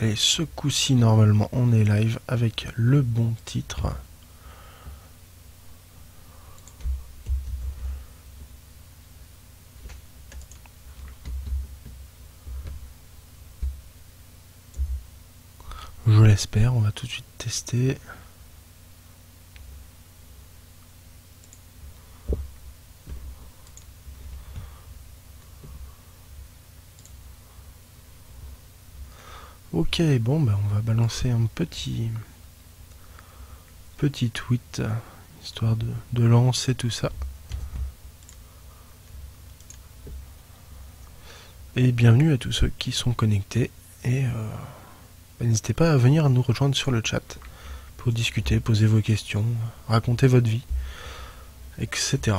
Allez, ce coup-ci, normalement, on est live avec le bon titre. Je l'espère, on va tout de suite tester. Ok, bon, bah on va balancer un petit tweet, histoire de lancer tout ça. Et bienvenue à tous ceux qui sont connectés. Et n'hésitez pas à venir nous rejoindre sur le chat pour discuter, poser vos questions, raconter votre vie, etc.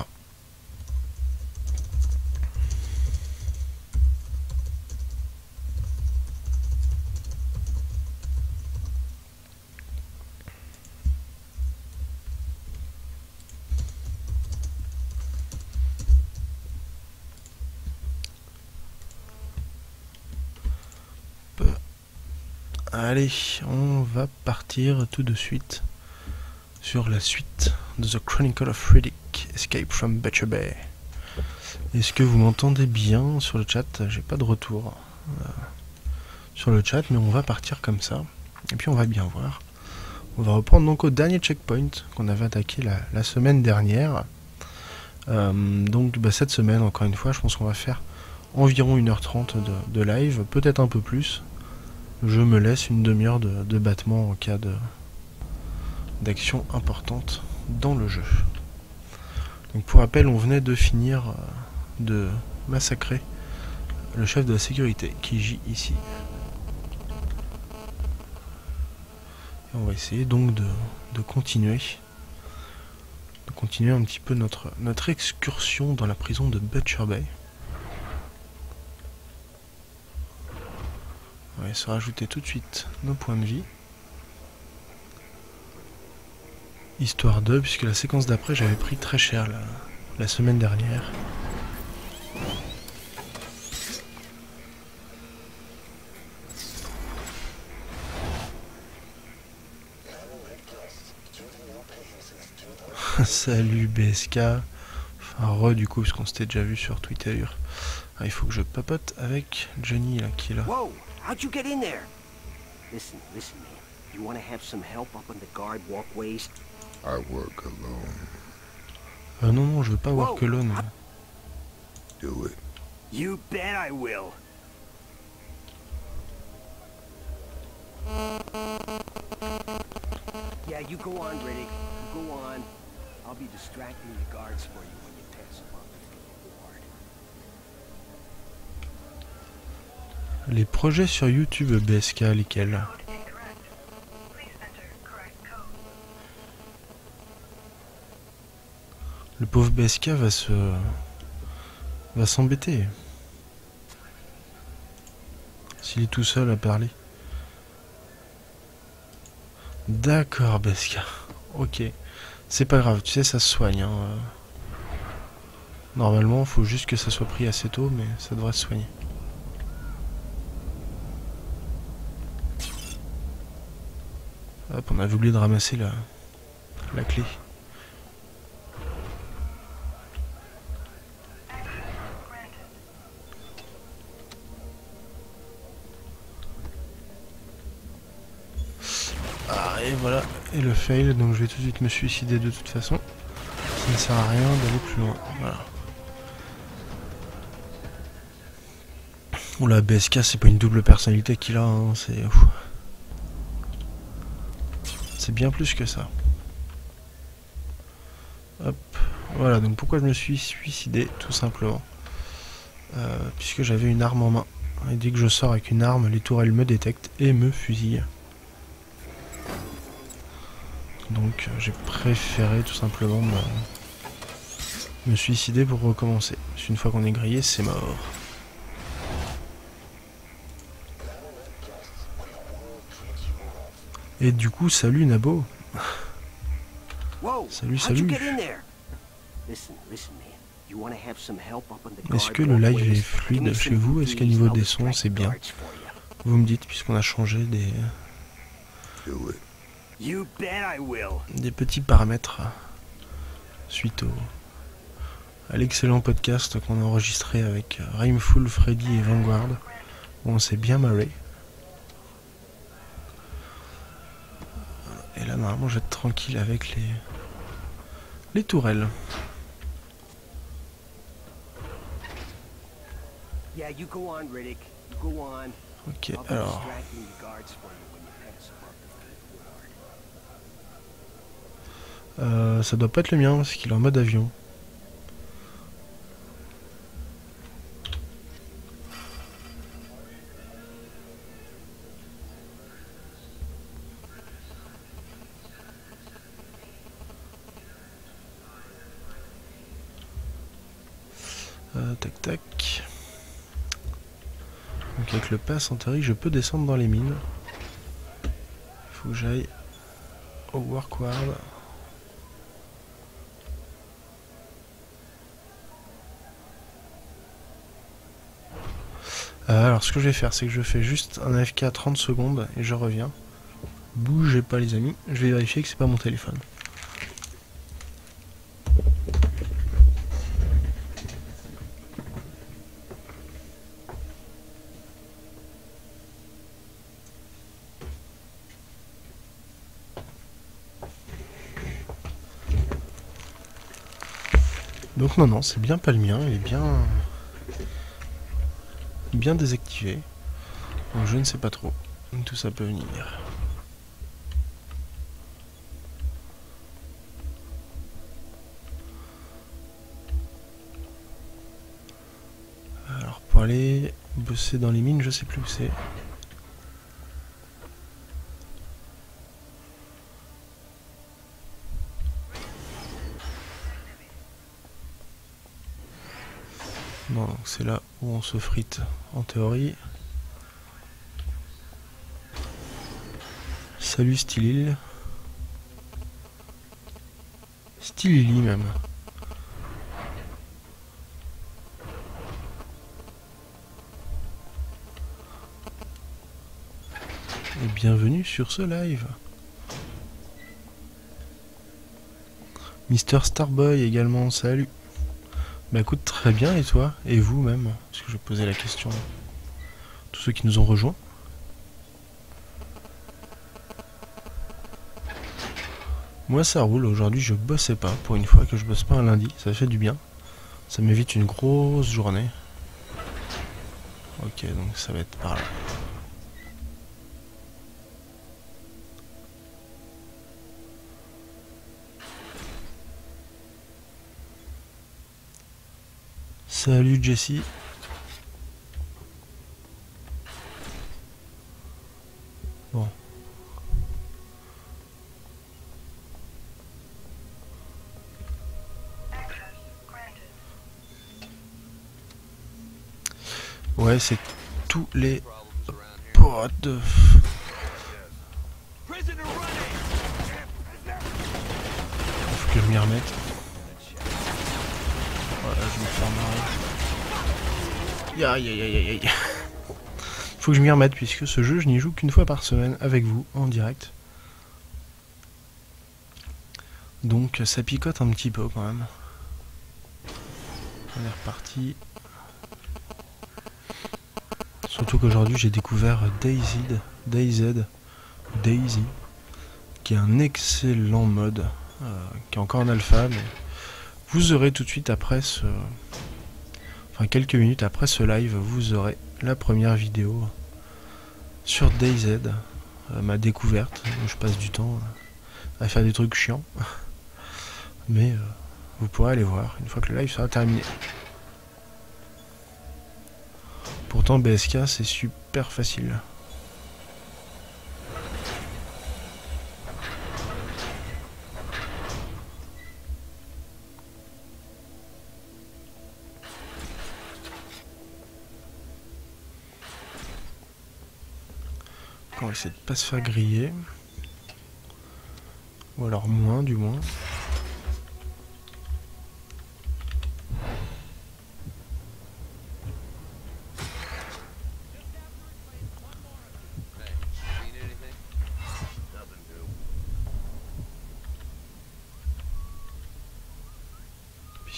Allez, on va partir tout de suite sur la suite de The Chronicles of Riddick: Escape from Butcher Bay. Est-ce que vous m'entendez bien sur le chat? J'ai pas de retour sur le chat, mais on va partir comme ça. Et puis on va bien voir. On va reprendre donc au dernier checkpoint qu'on avait attaqué la semaine dernière. Donc bah, cette semaine, encore une fois, je pense qu'on va faire environ 1h30 de live, peut-être un peu plus. Je me laisse une demi-heure de battement en cas d'action importante dans le jeu. Donc pour rappel, on venait de finir de massacrer le chef de la sécurité, qui gît ici. Et on va essayer donc de continuer un petit peu notre excursion dans la prison de Butcher Bay. On va se rajouter tout de suite nos points de vie. Histoire 2, puisque la séquence d'après, j'avais pris très cher la semaine dernière. Salut BSK. Enfin, du coup, parce qu'on s'était déjà vu sur Twitter. Ah, il faut que je papote avec Johnny, là, qui est là. Wow. How'd you get in there? Listen, man. You want to have some help up on the guard walkways? I work alone. Non, je veux pas work alone. Do it. You bet I will. Yeah, you go on, Riddick. You go on. I'll be distracting the guards for you when you pass them up. Les projets sur YouTube BSK, lesquels? Le pauvre BSK va s'embêter. S'il est tout seul à parler. D'accord BSK. Ok. C'est pas grave, tu sais, ça se soigne. Hein. Normalement, il faut juste que ça soit pris assez tôt, mais ça devrait se soigner. Hop, on avait oublié de ramasser la clé. Ah, et voilà, et le fail, donc je vais tout de suite me suicider de toute façon. Ça ne sert à rien d'aller plus loin, voilà. Oula, BSK, c'est pas une double personnalité qu'il a, hein, c'est... C'est bien plus que ça. Hop. Voilà, donc pourquoi je me suis suicidé, tout simplement. Puisque j'avais une arme en main. Et dès que je sors avec une arme, les tourelles me détectent et me fusillent. Donc j'ai préféré tout simplement me suicider pour recommencer. Parce qu'une fois qu'on est grillé, c'est mort. Et du coup, salut Nabo. Salut. Est-ce que le live est fluide chez vous? Est-ce qu'au niveau des sons, c'est bien? vous me dites, puisqu'on a changé des petits paramètres suite à l'excellent podcast qu'on a enregistré avec Rimeful, Freddy et Vanguard, où on s'est bien marré. Et là normalement je vais être tranquille avec les tourelles. Ok, alors... ça doit pas être le mien parce qu'il est en mode avion. Tac tac. Donc avec le pass en théorie je peux descendre dans les mines. Il faut que j'aille au workward. Alors ce que je vais faire, c'est que je fais juste un AFK à 30 secondes et je reviens. Bougez pas les amis, je vais vérifier que c'est pas mon téléphone. Donc non, c'est bien pas le mien, il est bien désactivé. Donc je ne sais pas trop tout ça peut venir. Alors pour aller bosser dans les mines, je sais plus où c'est. Non, c'est là où on se frite en théorie. Salut Stylil. Stylili même. Et bienvenue sur ce live. Mister Starboy également, salut. Bah écoute, très bien, et toi? Et vous même? Parce que je posais la question à tous ceux qui nous ont rejoints. Moi ça roule, aujourd'hui je bossais pas, pour une fois que je bosse pas un lundi, ça fait du bien. Ça m'évite une grosse journée. Ok, donc ça va être par là. Salut Jessie. Bon. Ouais, c'est tous les potes. Faut que je m'y remette. Voilà, je vais me faire marrer. Aïe aïe aïe aïe. Faut que je m'y remette puisque ce jeu je n'y joue qu'une fois par semaine avec vous en direct. Donc ça picote un petit peu quand même. On est reparti. Surtout qu'aujourd'hui j'ai découvert DayZ, qui est un excellent mode, qui est encore en alpha, mais vous aurez tout de suite après ce... Enfin, quelques minutes après ce live, vous aurez la première vidéo sur DayZ, ma découverte, où je passe du temps à faire des trucs chiants. Mais vous pourrez aller voir une fois que le live sera terminé. Pourtant, BSK, c'est super facile. On va essayer de pas se faire griller. Ou alors moins, du moins.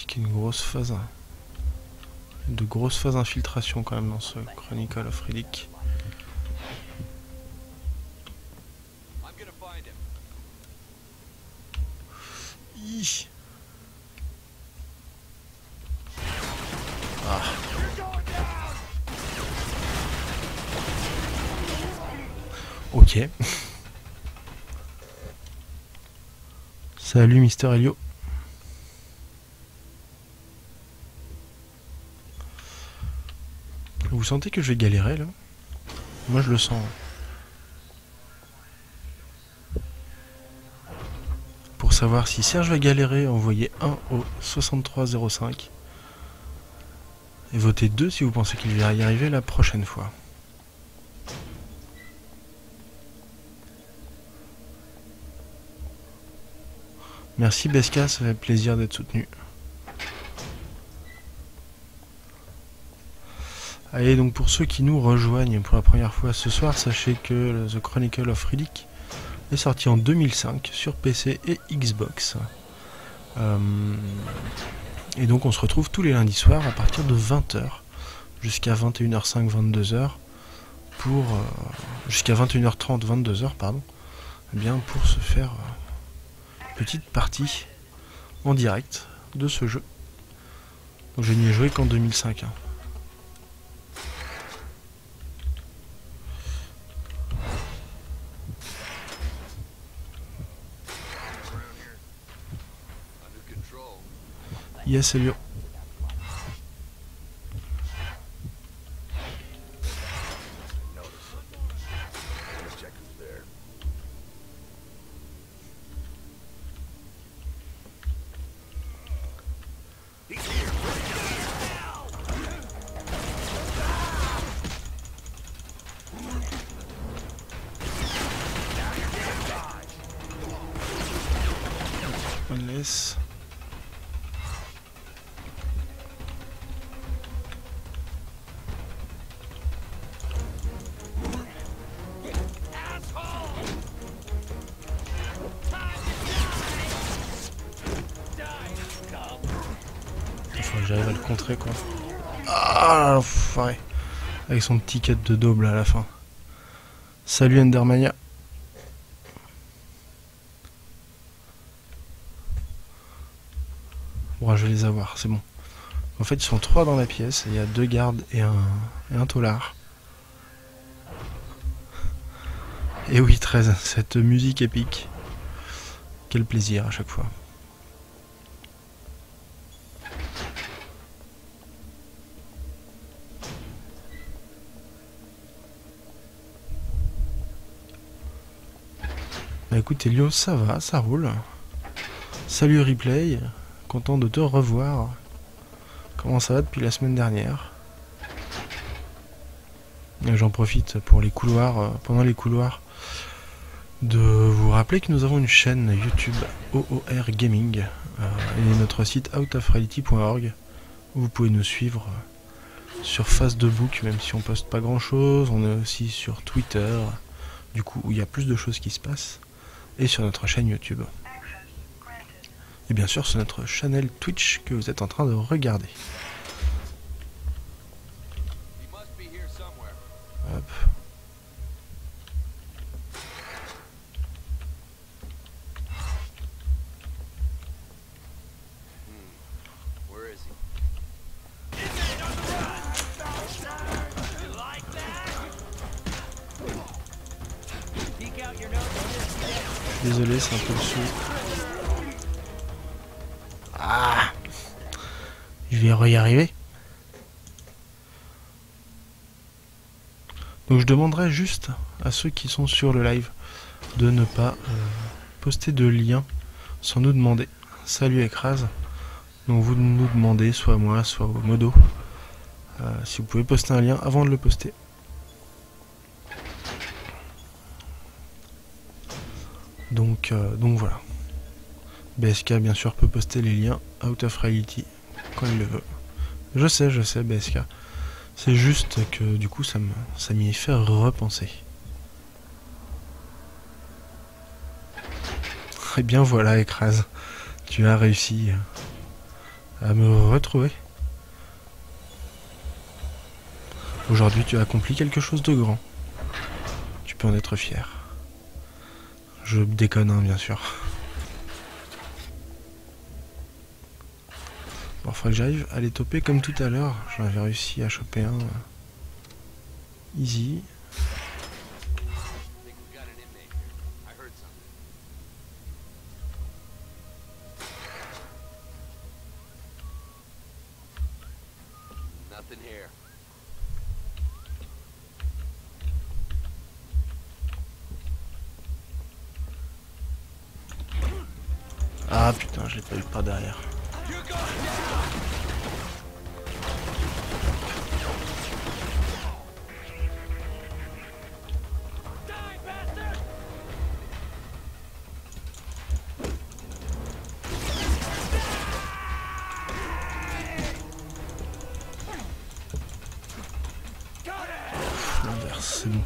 qu'il y a une grosse phase. De grosses phases d'infiltration quand même dans ce Chronicle of Riddick. Ah. Ok. Salut Mister Helio. Vous sentez que je vais galérer là? Moi je le sens. Pour savoir si Serge va galérer, envoyez 1 au 6305. Et votez 2 si vous pensez qu'il va y arriver la prochaine fois. Merci Beska, ça fait plaisir d'être soutenu. Allez, donc pour ceux qui nous rejoignent pour la première fois ce soir, sachez que The Chronicle of Riddick est sorti en 2005 sur PC et Xbox. Et donc on se retrouve tous les lundis soirs à partir de 20h jusqu'à 21h05, 22h pour jusqu'à 21h30, 22h pardon, eh bien pour se faire petite partie en direct de ce jeu. Donc je n'y ai joué qu'en 2005. Hein. Yes, Elio. Unless... quoi. Ah l'enfoiré. Avec son petit quête de double à la fin. Salut Endermania. Bon je vais les avoir, c'est bon. En fait ils sont 3 dans la pièce, il y a 2 gardes et un taulard. Et oui 13, cette musique épique. Quel plaisir à chaque fois. Écoute Elio, ça va, ça roule. Salut Replay, content de te revoir. Comment ça va depuis la semaine dernière? J'en profite pour les couloirs, pendant les couloirs, de vous rappeler que nous avons une chaîne YouTube OOR Gaming et notre site outofreality.org où vous pouvez nous suivre sur Facebook, même si on poste pas grand chose. On est aussi sur Twitter, du coup où il y a plus de choses qui se passent. Et sur notre chaîne YouTube. Et bien sûr sur notre channel Twitch que vous êtes en train de regarder. Hop. Désolé, c'est un peu le sou. Ah, je vais y arriver. Donc je demanderai juste à ceux qui sont sur le live de ne pas poster de lien sans nous demander. Salut Écrase. Donc vous nous demandez, soit à moi, soit au modo, si vous pouvez poster un lien avant de le poster. Donc voilà. BSK bien sûr peut poster les liens Out of Reality quand il le veut. Je sais BSK. C'est juste que du coup ça m'y fait repenser. Et bien voilà Écrase. Tu as réussi à me retrouver. Aujourd'hui, tu as accompli quelque chose de grand. Tu peux en être fier. Je déconne, hein, bien sûr. Bon, faudrait que j'arrive à les toper comme tout à l'heure. J'en avais réussi à choper un. Easy. Ah putain, je l'ai pas eu par derrière. C'est bon.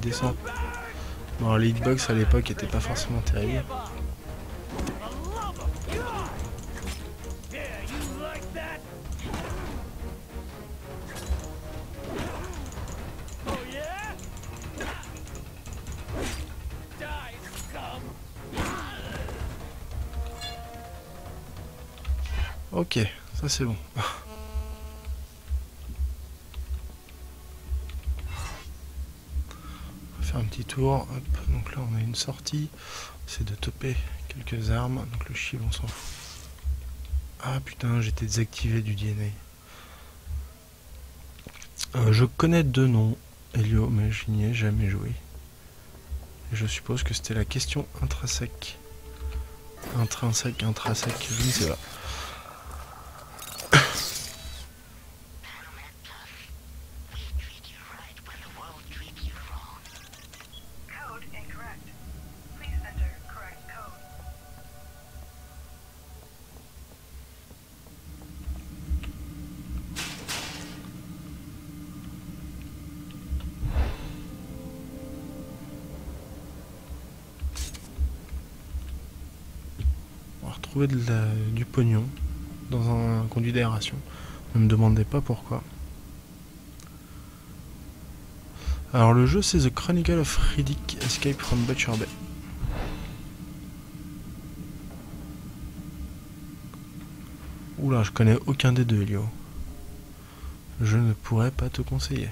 Descends. Bon, les hitbox à l'époque n'étaient pas forcément terribles. Ok, ça c'est bon. Un petit tour, hop. Donc là on a une sortie, c'est de toper quelques armes, donc le shield on s'en fout. Ah putain, j'étais désactivé du DNA. Je connais deux noms, Helio, mais je n'y ai jamais joué. Et je suppose que c'était la question intrinsèque. Intrinsèque, je ne sais pas. Du pognon dans un conduit d'aération. Ne me demandez pas pourquoi. Alors le jeu c'est The Chronicles of Riddick: Escape from Butcher Bay. Oula, je connais aucun des deux, Elio. Je ne pourrais pas te conseiller.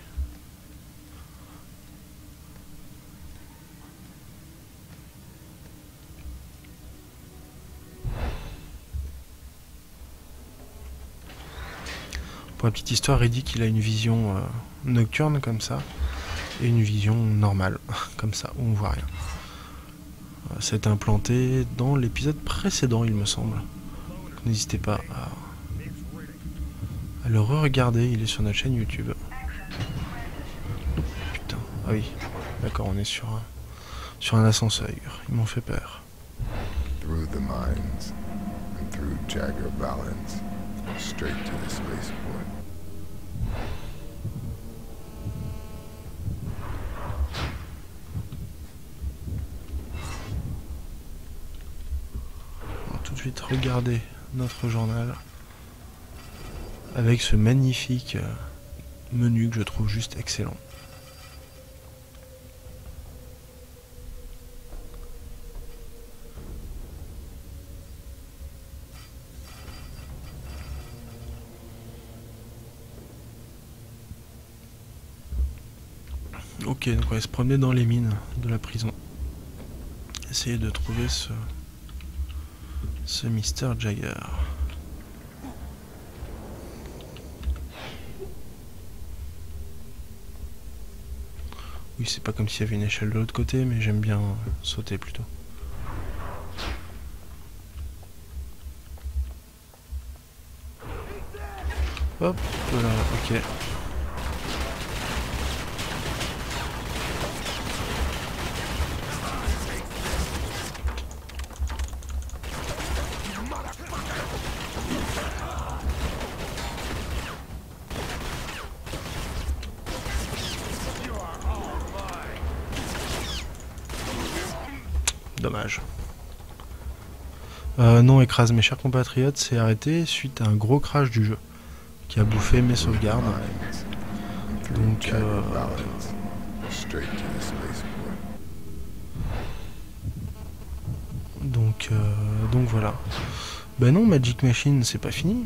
Pour la petite histoire, Riddick, il a une vision nocturne comme ça et une vision normale comme ça où on voit rien. C'est implanté dans l'épisode précédent, il me semble. N'hésitez pas à le re-regarder, il est sur notre chaîne YouTube. Putain, ah oui, d'accord, on est sur un ascenseur. Ils m'ont fait peur. Through the mines and through Jagger Balance. Straight to the spaceport. On va tout de suite regarder notre journal avec ce magnifique menu que je trouve juste excellent. Ok, donc on va se promener dans les mines de la prison. Essayer de trouver ce Mister Jagger. Oui, c'est pas comme s'il y avait une échelle de l'autre côté, mais j'aime bien sauter plutôt. Hop, voilà, ok. Non, écrase mes chers compatriotes, s'est arrêté suite à un gros crash du jeu qui a bouffé mes sauvegardes. Donc donc voilà. Ben non, Magic Machine, c'est pas fini.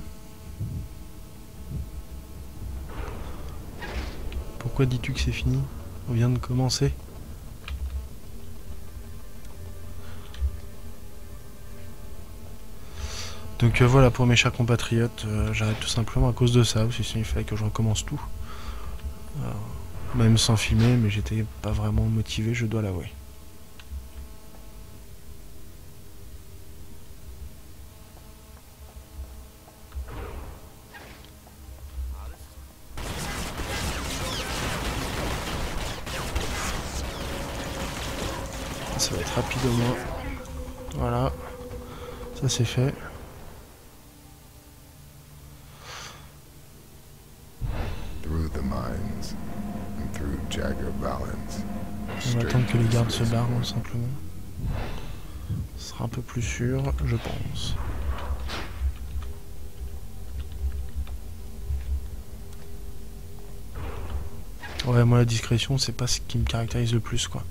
Pourquoi dis-tu que c'est fini? On vient de commencer. Donc voilà, pour mes chers compatriotes, j'arrête tout simplement à cause de ça, parce que sinon il fallait que je recommence tout. Même sans filmer, mais j'étais pas vraiment motivé, je dois l'avouer. Ça va être rapide au moins. Voilà, ça c'est fait. On va attendre que les gardes se barrent, simplement. Ce sera un peu plus sûr, je pense. Ouais, moi la discrétion, c'est pas ce qui me caractérise le plus, quoi.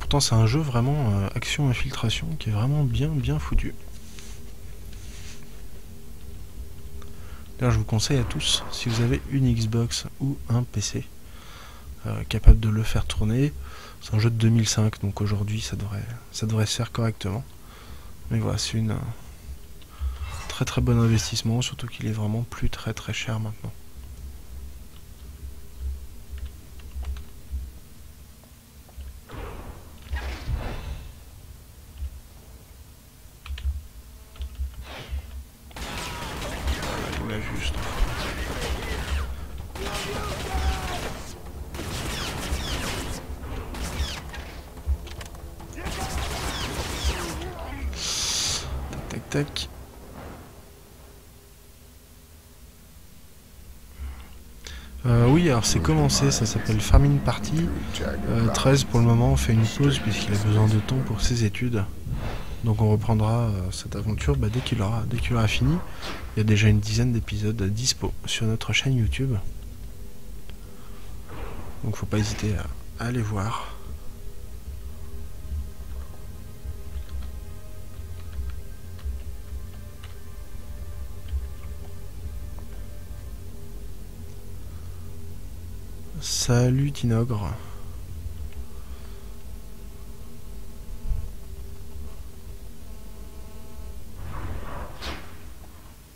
Pourtant, c'est un jeu vraiment action-infiltration qui est vraiment bien foutu. D'ailleurs, je vous conseille à tous, si vous avez une Xbox ou un PC capable de le faire tourner, c'est un jeu de 2005, donc aujourd'hui ça devrait se faire correctement. Mais voilà, c'est une très bon investissement, surtout qu'il est vraiment plus très cher maintenant. Oui, alors c'est commencé, ça s'appelle Farming Party. 13 pour le moment fait une pause puisqu'il a besoin de temps pour ses études. Donc on reprendra cette aventure dès qu'il aura fini. Il y a déjà une dizaine d'épisodes dispo sur notre chaîne YouTube. Donc faut pas hésiter à aller voir. Salut Tinogre.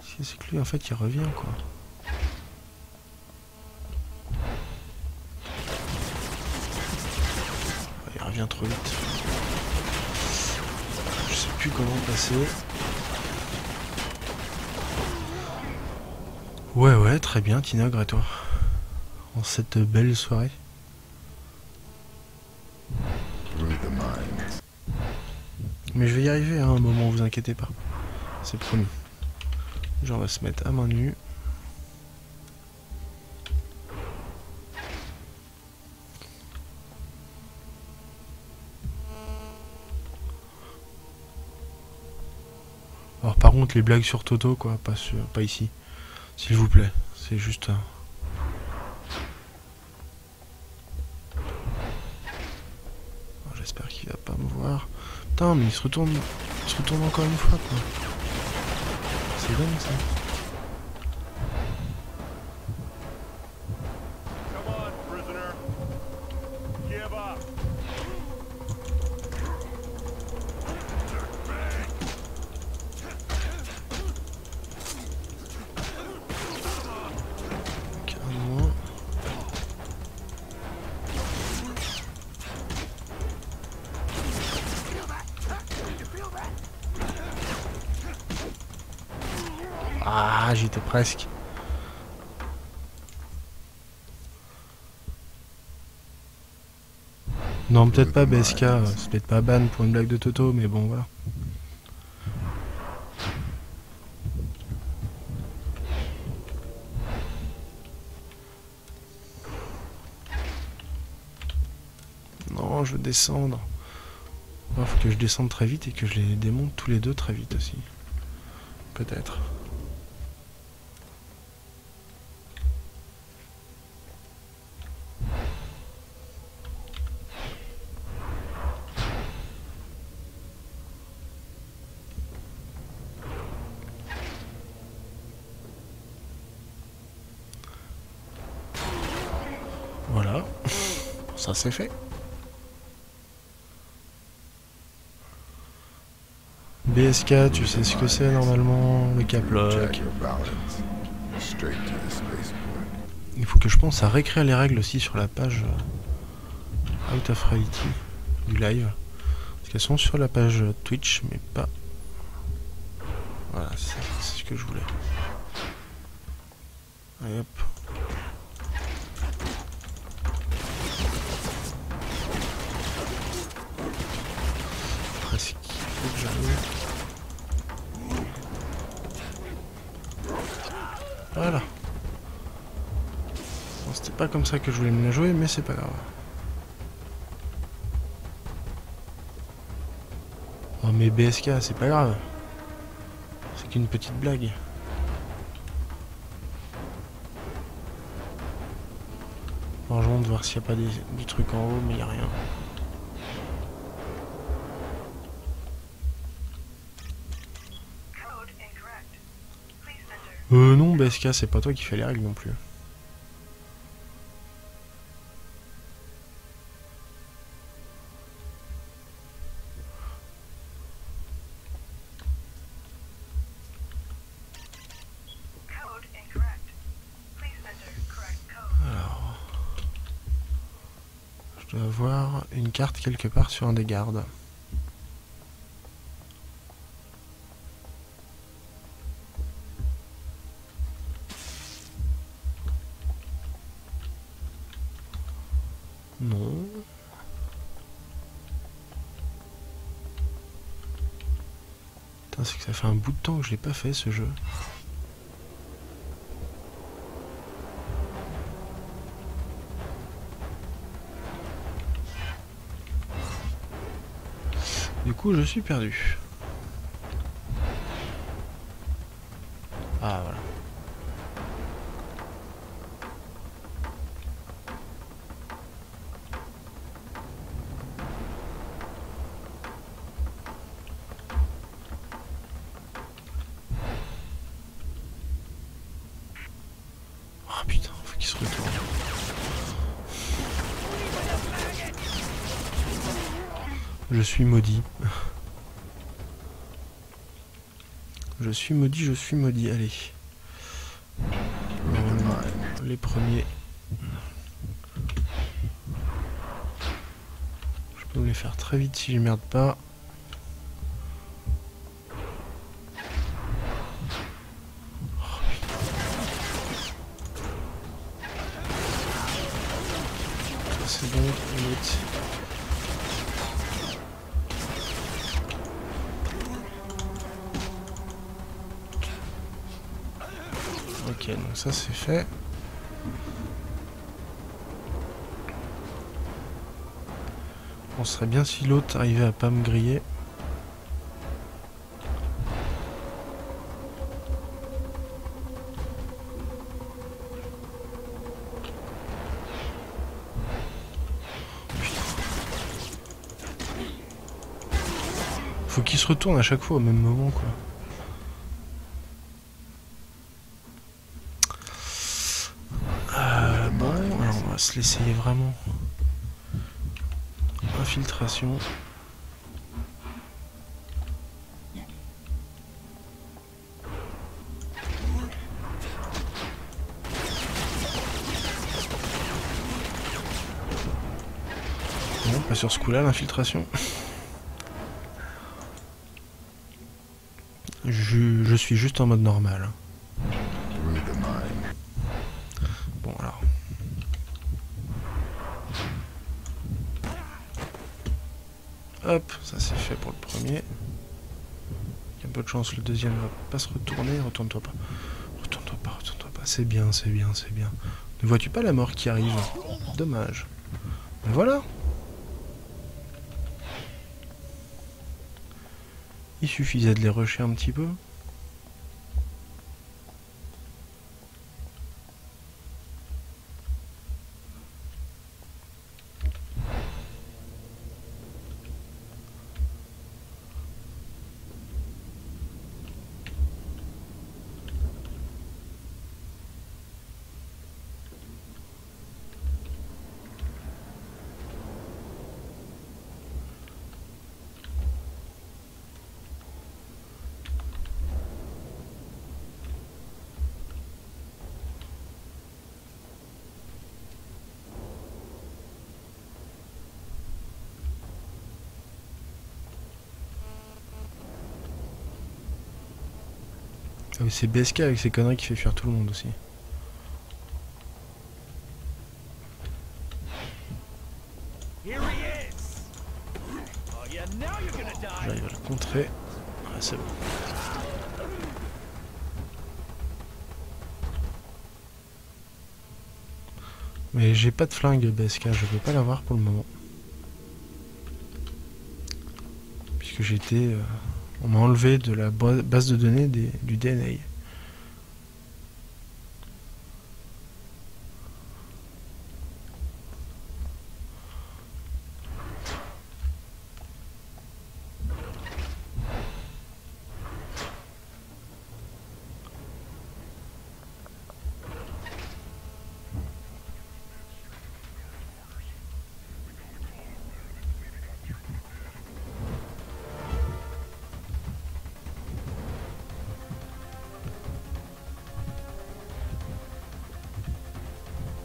Si c'est que lui en fait il revient quoi. Il revient trop vite. Je sais plus comment passer. Ouais très bien Tinogre, et toi? En cette belle soirée. Mais je vais y arriver à un moment, vous inquiétez pas. C'est promis. Genre on va se mettre à main nue. Alors par contre les blagues sur Toto quoi, pas ici. S'il vous plaît, c'est juste... J'espère qu'il va pas me voir. Putain mais il se retourne encore une fois quoi. C'est dingue ça. Ah, j'étais presque. Non, peut-être pas BSK, c'est peut-être pas ban pour une blague de Toto, mais bon, voilà. Non, je veux descendre. Il faut que je descende très vite et que je les démonte tous les deux très vite aussi. Peut-être. Voilà. Ça c'est fait. BSK, tu sais ce que c'est normalement, le caplock. Il faut que je pense à réécrire les règles aussi sur la page Out of Reality du live. Parce qu'elles sont sur la page Twitch, mais pas... Voilà, c'est ce que je voulais. Allez, hop. Après, c'est qu'il faut que j'arrive. Voilà. Bon, c'était pas comme ça que je voulais me la jouer, mais c'est pas grave. Oh mais BSK, c'est pas grave. C'est qu'une petite blague. Bon, je monte voir s'il n'y a pas des trucs en haut, mais il n'y a rien. Non, BSK, c'est pas toi qui fais les règles non plus. Alors... Je dois avoir une carte quelque part sur un des gardes. Ça fait un bout de temps que je l'ai pas fait ce jeu. Du coup, je suis perdu. Ah voilà. Je suis maudit. Je suis maudit, je suis maudit. Allez. Les premiers. Je peux les faire très vite si je merde pas. C'est bon, l'autre. Ok, donc ça c'est fait. On serait bien si l'autre arrivait à pas me griller. Faut qu'il se retourne à chaque fois au même moment quoi. L'essayer vraiment. Infiltration. Non, pas sur ce coup-là, l'infiltration. Je suis juste en mode normal. Hop, ça c'est fait pour le premier. Il y a un peu de chance, le deuxième va pas se retourner. Retourne-toi pas. Retourne-toi pas, retourne-toi pas. C'est bien, c'est bien, c'est bien. Ne vois-tu pas la mort qui arrive? Dommage. Ben voilà. Il suffisait de les rusher un petit peu. C'est BSK avec ses conneries qui fait fuir tout le monde aussi. J'arrive à le contrer. Ah, c'est bon. Mais j'ai pas de flingue BSK, je peux pas l'avoir pour le moment. Puisque j'étais... On m'a enlevé de la base de données du DNA.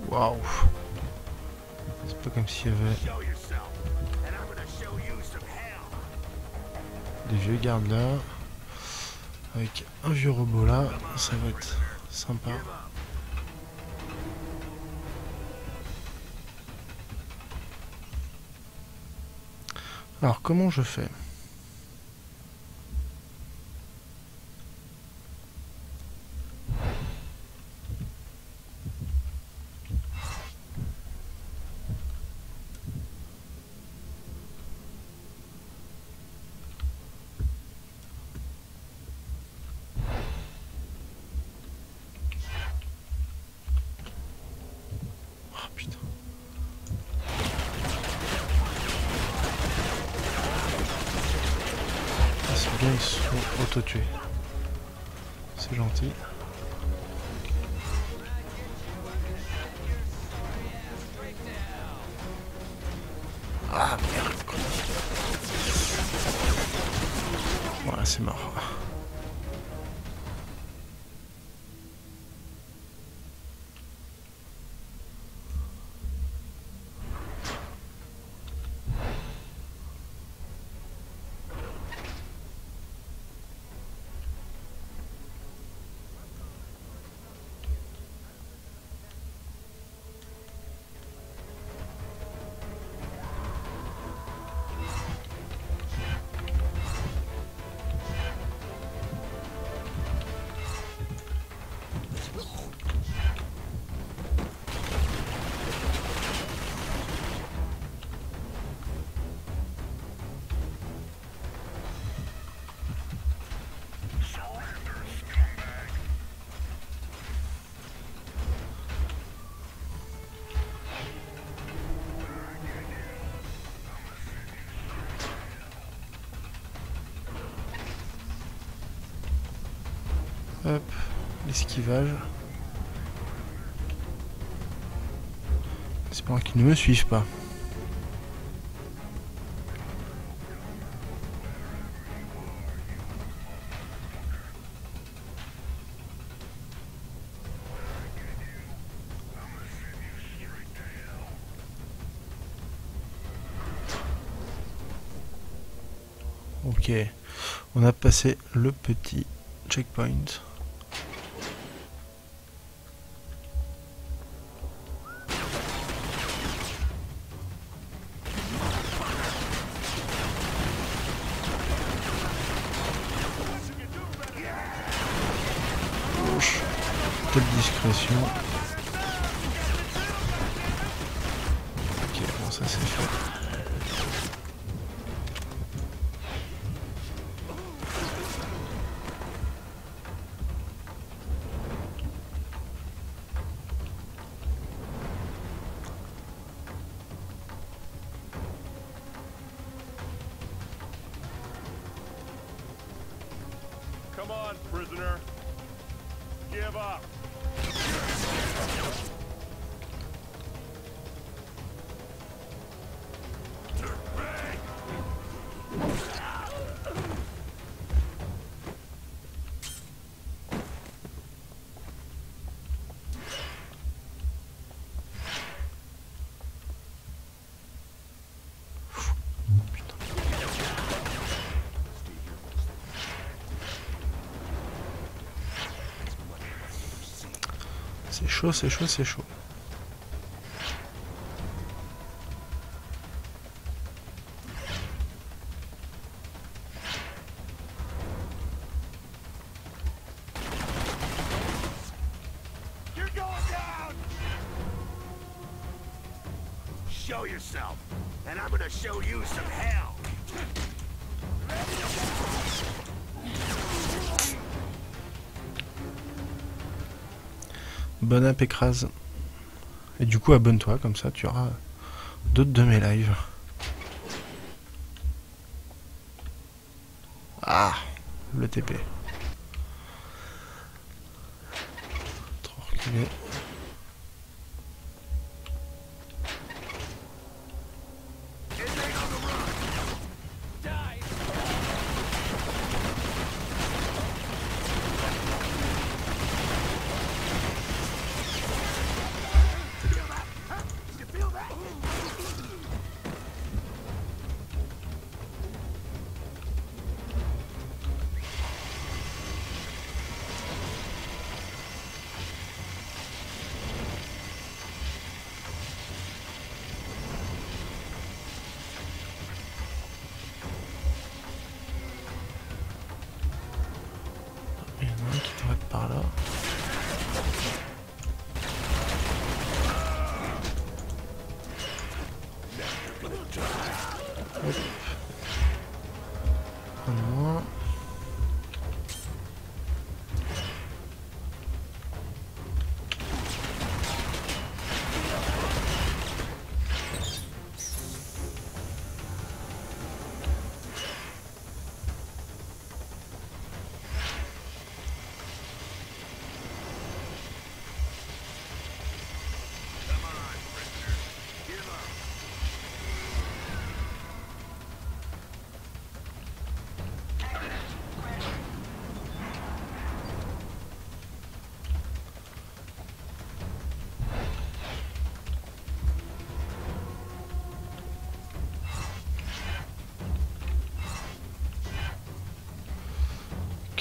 Waouh, c'est pas comme s'il y avait des vieux gardes là, avec un vieux robot là, ça va être sympa. Alors comment je fais ? Ils sont auto-tués. C'est gentil. Ah merde. Voilà, c'est mort. Hop, l'esquivage. J'espère qu'ils ne me suivent pas. Ok, on a passé le petit checkpoint. Quelle discrétion. Ok, bon, ça c'est fait. on, prisoner. Give up. C'est chaud, c'est chaud, c'est chaud. Bonne app écrase. Et du coup abonne-toi, comme ça tu auras d'autres de mes lives. Ah, le TP. Trop reculé.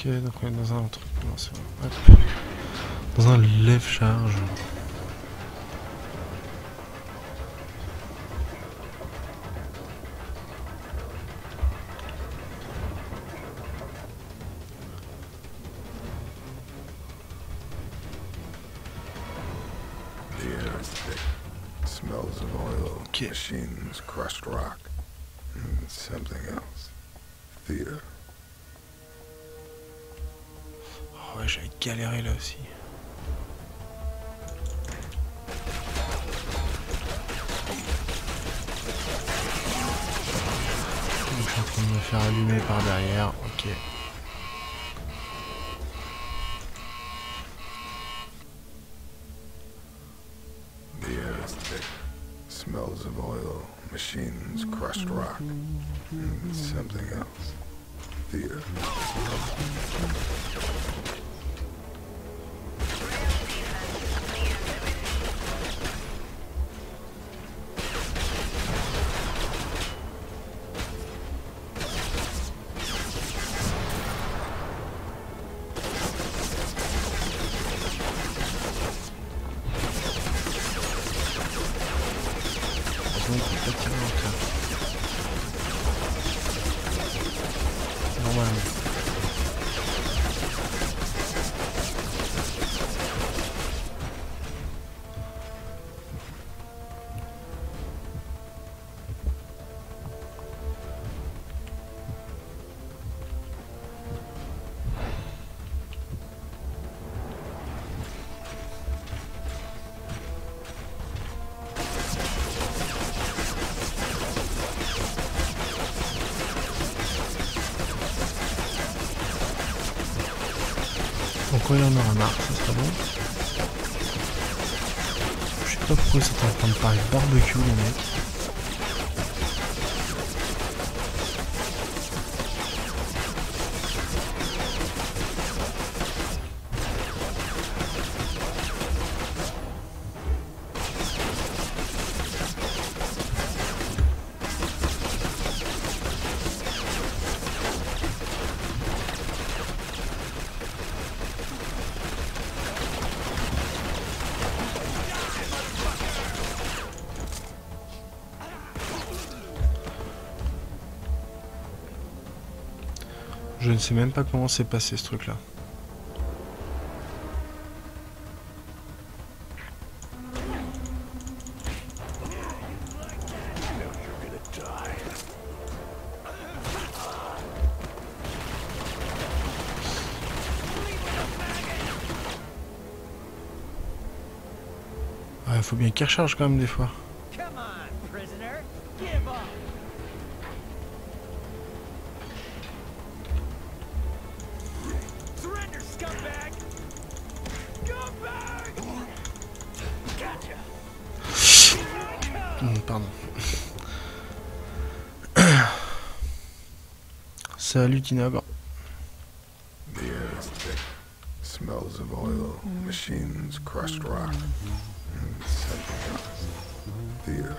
Ok, donc on est dans un truc, non, c'est bon. Hop. Dans un lève charge. The air is thick. Smells of oil, machines, crushed rock, and something else. Theater. Ouais, j'avais galéré là aussi. Donc, je suis en train de me faire allumer par derrière, ok. The air is thick. Smells of oil, machines, crushed rock, and something else. Theater. quoi il en aura marre, ça serait bon. Je sais pas pourquoi c'était en train de parler barbecue les mecs. Je ne sais même pas comment s'est passé ce truc là. Ouais, faut bien qu'il recharge quand même des fois. Salut Tinab. The air is thick. Smells of oil, machines, crushed rock, and sepulchers. Fear.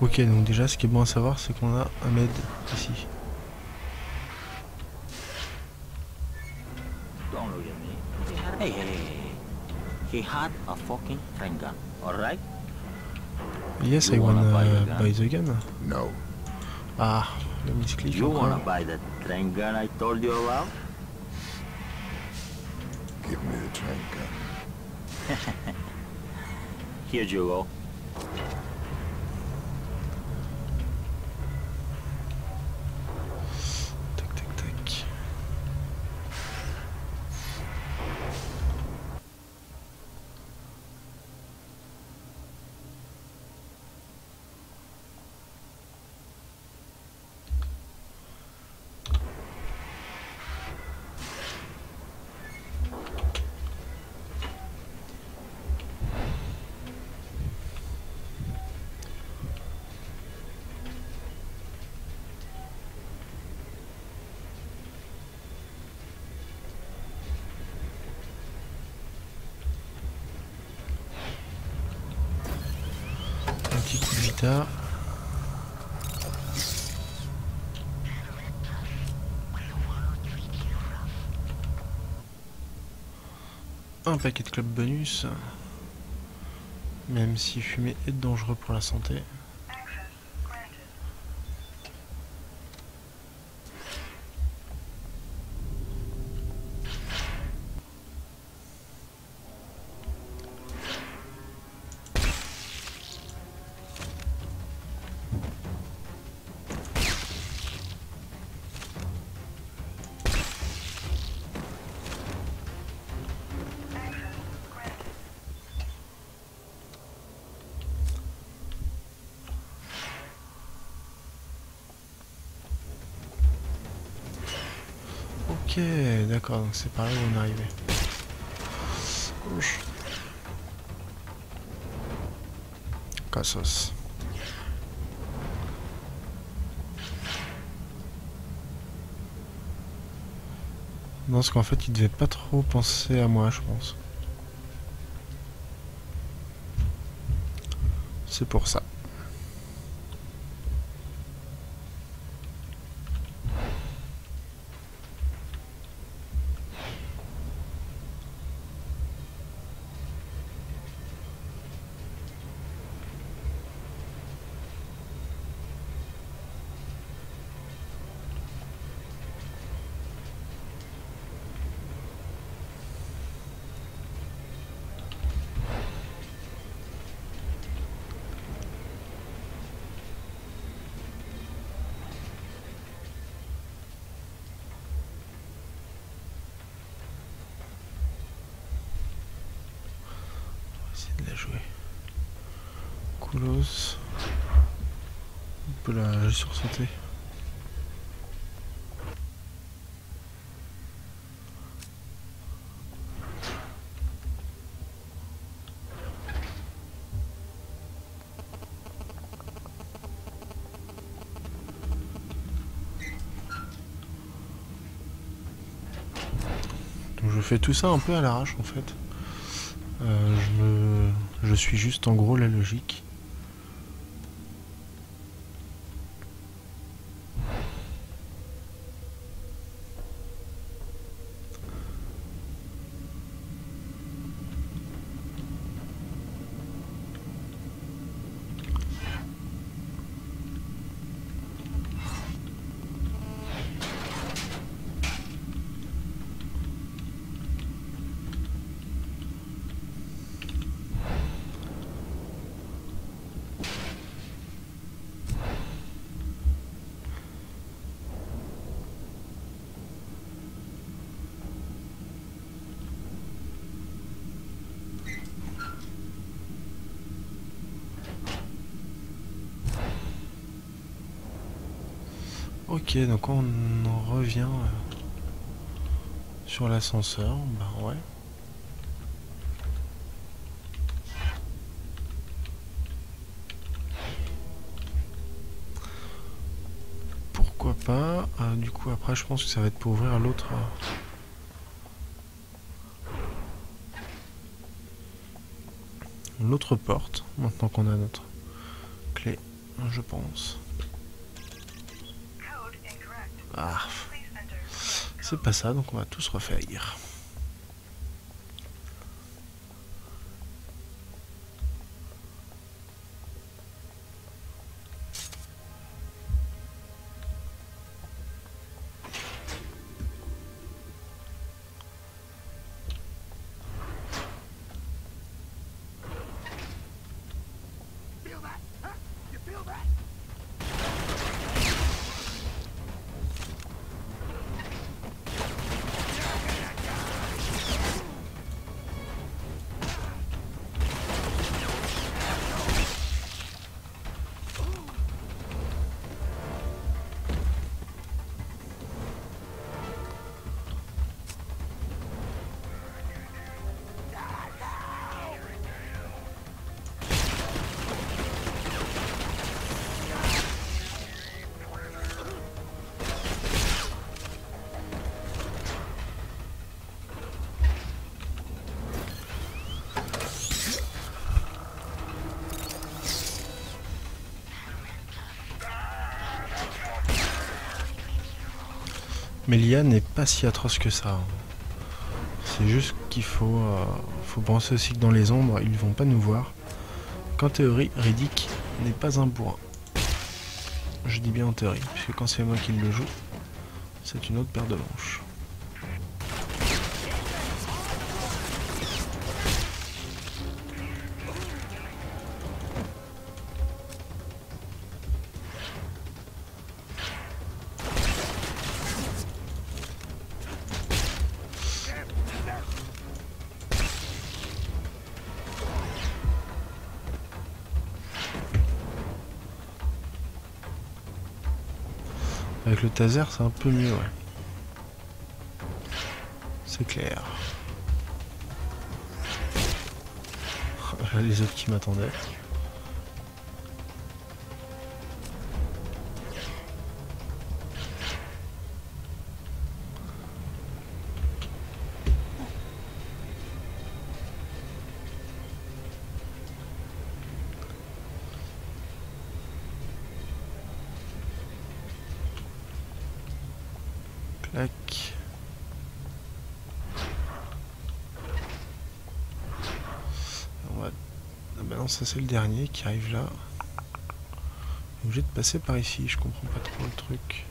Ok, donc déjà ce qui est bon à savoir c'est qu'on a un med ici. Hey, hey, hey. He had a fucking train gun, all right? Yes, I wanna buy the gun. No. Ah, le misclick. You wanna buy that train gun I told you about? Give me the train gun. Here you go. Tac, tac, tac. Guitare. Un paquet de clubs bonus, même si fumer est dangereux pour la santé. Ok, d'accord, donc c'est par là où on est arrivé. Ouh. Cassos. Non, parce qu'en fait, il devait pas trop penser à moi, je pense. C'est pour ça. peu là, j'ai sursauté. Donc je fais tout ça un peu à l'arrache en fait. Je suis juste en gros la logique. Ok, donc on en revient sur l'ascenseur, bah ouais. Pourquoi pas, du coup après je pense que ça va être pour ouvrir l'autre... l'autre porte, maintenant qu'on a notre clé, je pense. Ah, c'est pas ça, donc on va tous refaire. Mais l'IA n'est pas si atroce que ça. C'est juste qu'il faut penser aussi que dans les ombres, ils vont pas nous voir. Qu'en théorie, Riddick n'est pas un bourrin. Je dis bien en théorie, puisque quand c'est moi qui le joue, c'est une autre paire de manches. Avec le taser, c'est un peu mieux, ouais. C'est clair. Voilà les autres qui m'attendaient. Ça c'est le dernier qui arrive là. Obligé de passer par ici, je comprends pas trop le truc.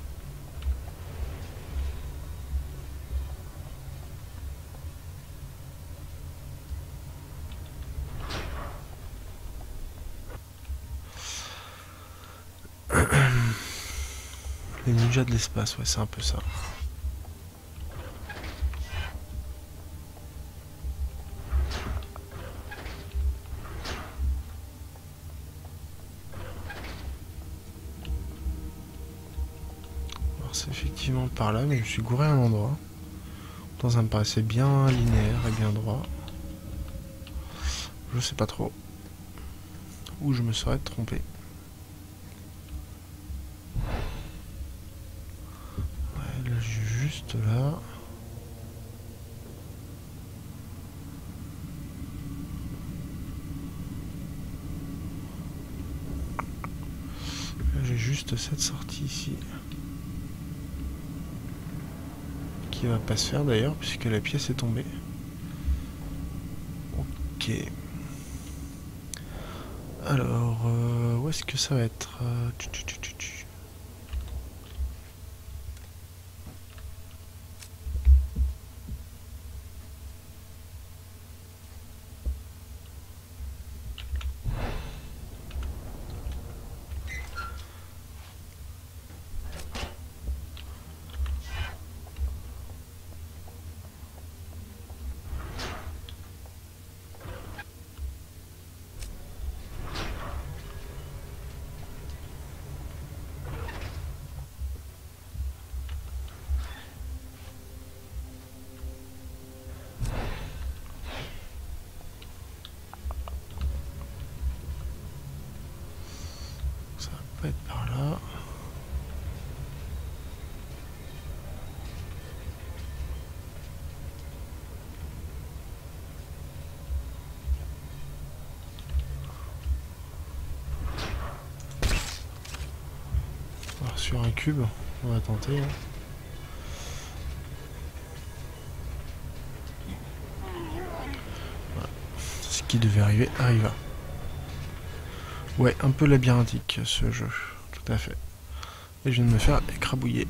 Les ninjas de l'espace, ouais c'est un peu ça. par là, mais je me suis gouré à un endroit. Pourtant ça me paraissait bien linéaire et bien droit. Je sais pas trop où je me serais trompé. Ouais, là, juste là. J'ai juste cette sortie ici qui va pas se faire d'ailleurs puisque la pièce est tombée. Ok, alors où est-ce que ça va être? Sur un cube, on va tenter. Voilà. Ce qui devait arriver arriva. Ouais, un peu labyrinthique ce jeu, tout à fait. Et je viens de me faire écrabouiller.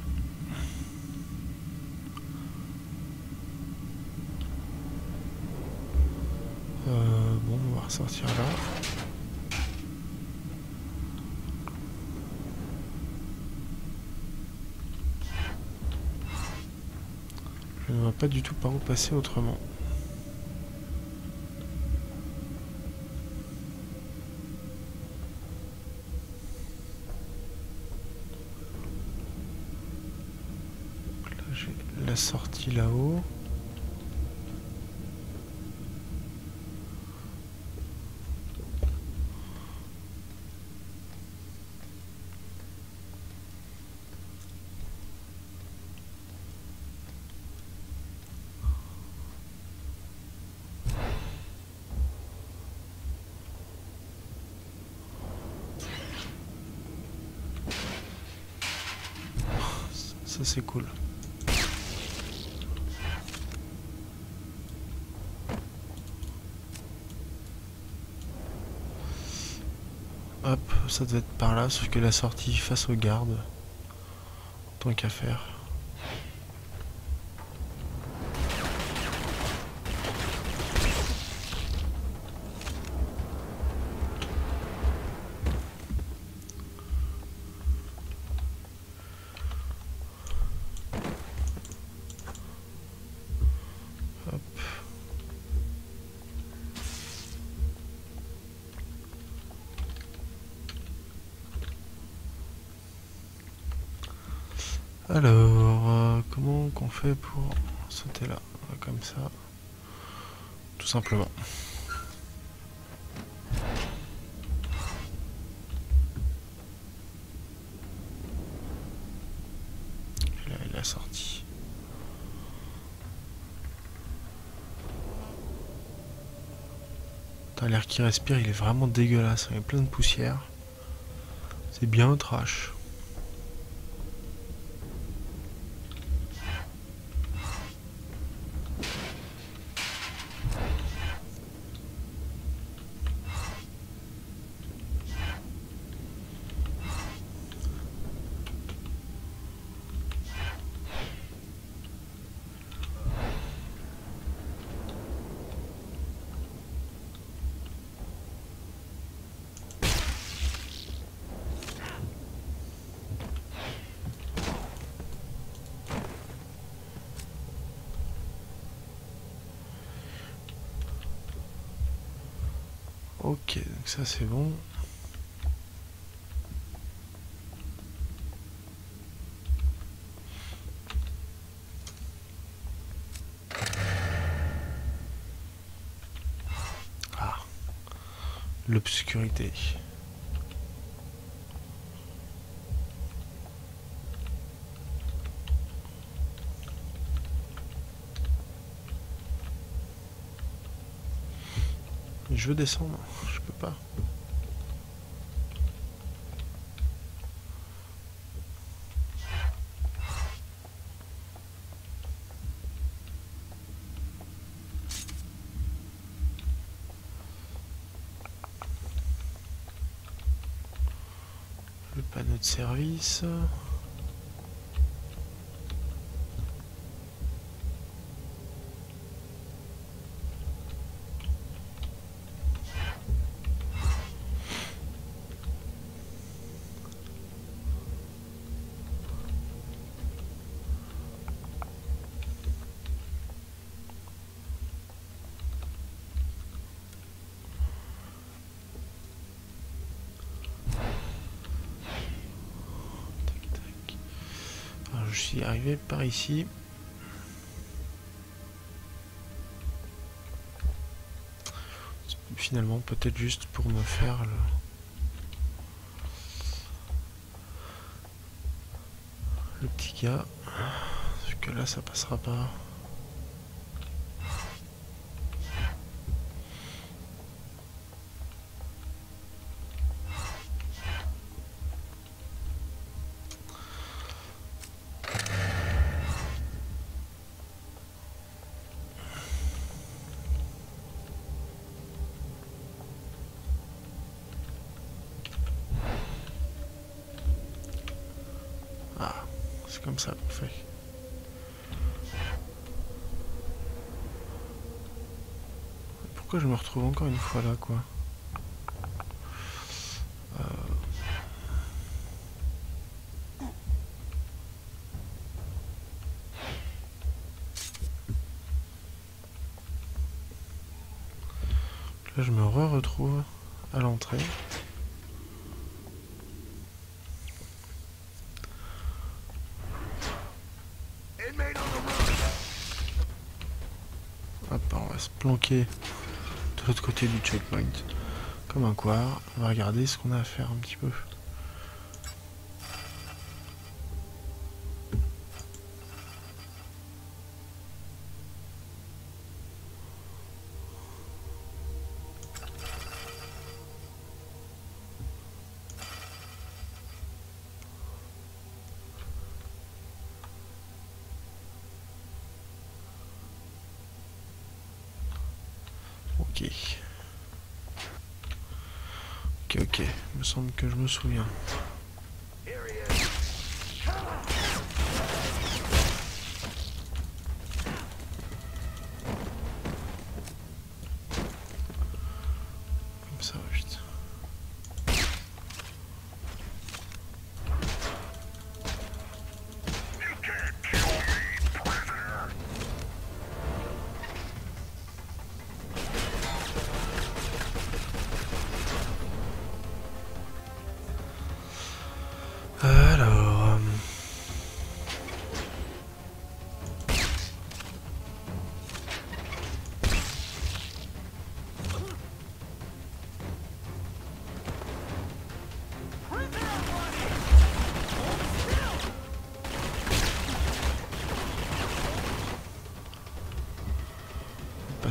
Bon, on va ressortir là. Je ne vois pas du tout par où passer autrement. Là, j'ai la sortie là-haut. Ça c'est cool. Hop, ça devait être par là, sauf que la sortie face aux gardes. Tant qu'à faire. Alors, comment qu'on fait pour sauter là, comme ça, tout simplement. Et là, il a sorti. L'air qui respire, il est vraiment dégueulasse, il y a plein de poussière. C'est bien trash. Ok, donc ça c'est bon. l'obscurité. Je veux descendre, je peux pas. Le panneau de service. Je suis arrivé par ici. Finalement, peut-être juste pour me faire le... petit gars. Parce que là, ça passera pas. Comme ça, parfait. Pourquoi je me retrouve encore une fois là, quoi? Là, je me retrouve à l'entrée. Planqué de l'autre côté du checkpoint comme un couard. On va regarder ce qu'on a à faire un petit peu. Ok, il me semble que je me souviens. Comme ça, vite.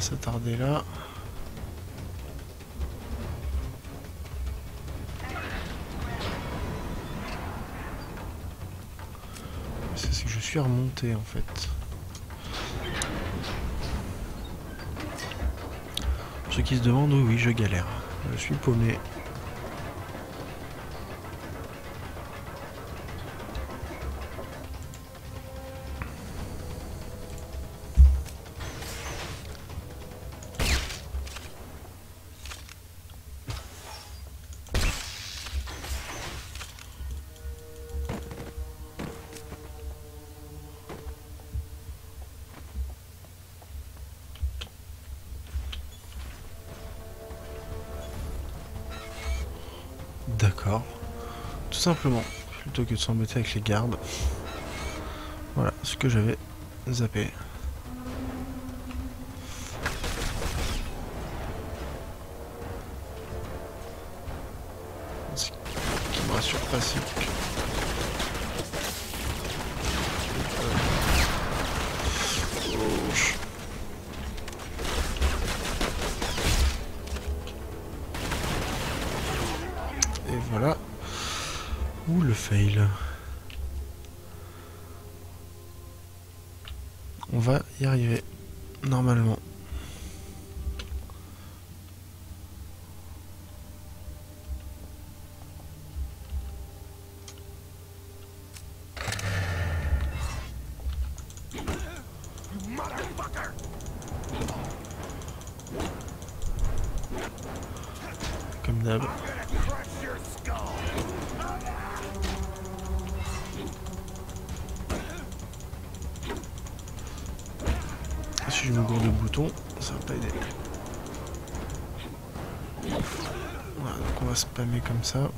S'attarder là. C'est que je suis remonté en fait. Ceux qui se demandent, oui, je galère. Je suis paumé. D'accord. Tout simplement, plutôt que de s'embêter avec les gardes. Voilà ce que j'avais zappé. Où le fail? On va y arriver, normalement. Comme d'hab. Si je me gourde le bouton, ça va pas aider. Voilà, donc on va spammer comme ça. Donc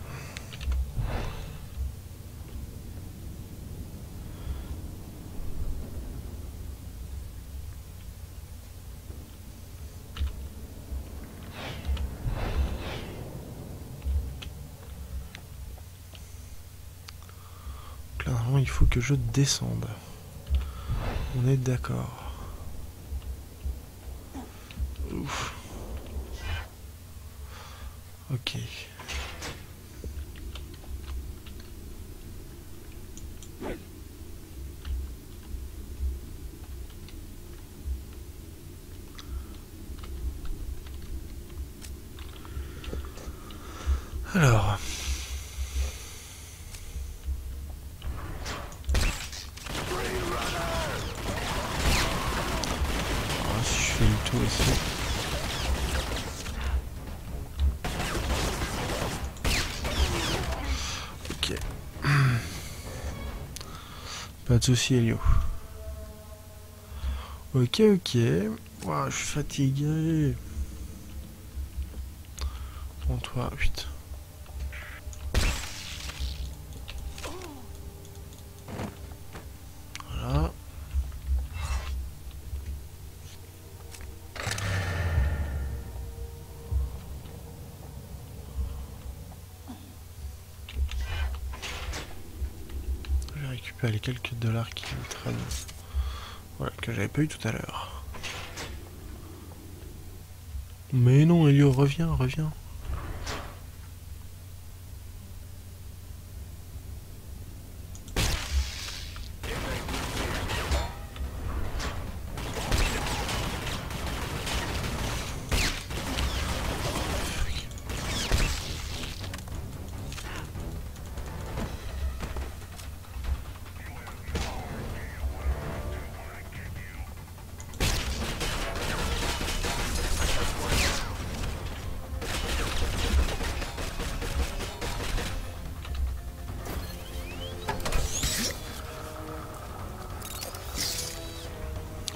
là, normalement, il faut que je descende. On est d'accord. Ouf. Ok. Alors... Ah, si je fais le tour ici... Pas de soucis, Elio. Ok, ok. Wow, je suis fatigué. Prends toi, 8. Voilà. Les quelques dollars qui me traînent, voilà, que j'avais pas eu tout à l'heure. Mais non, Elio, reviens, reviens.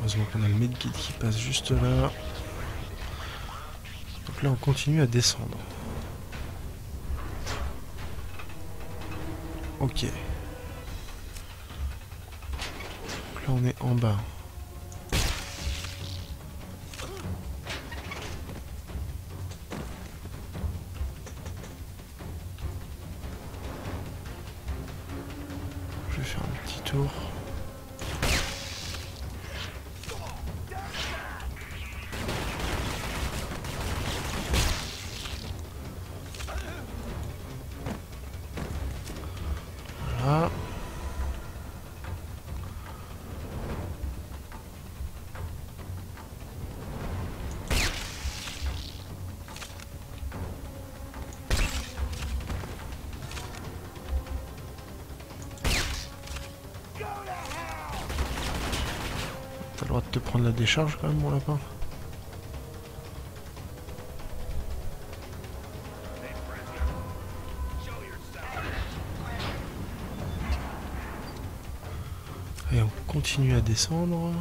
Heureusement qu'on a le medkit qui passe juste là. Donc là on continue à descendre. Ok. Donc là on est en bas. Je vais faire un petit tour. T'as le droit de te prendre la décharge quand même, mon lapin. Et on continue à descendre.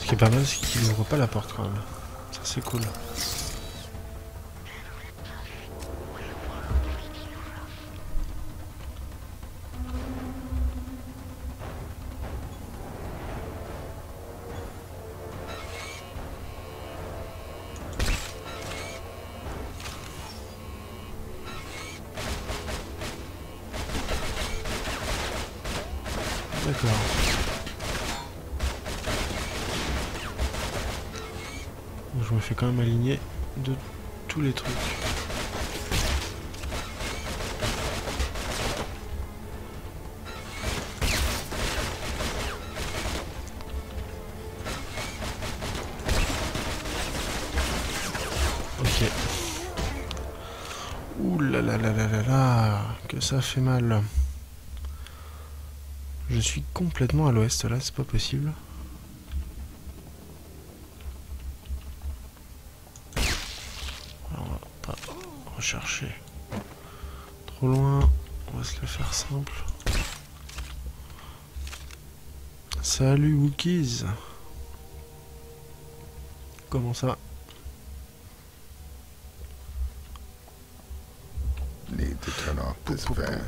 Ce qui est pas mal, c'est qu'il ouvre pas la porte quand même. Ça, c'est c'est cool. Je me fais quand même aligner de tous les trucs. Ok. Ouh là là là là là là, que ça fait mal. Je suis complètement à l'ouest là, c'est pas possible. Alors, on va pas rechercher trop loin, on va se le faire simple. Salut Wookiees. Comment ça? Need to turn off this fan.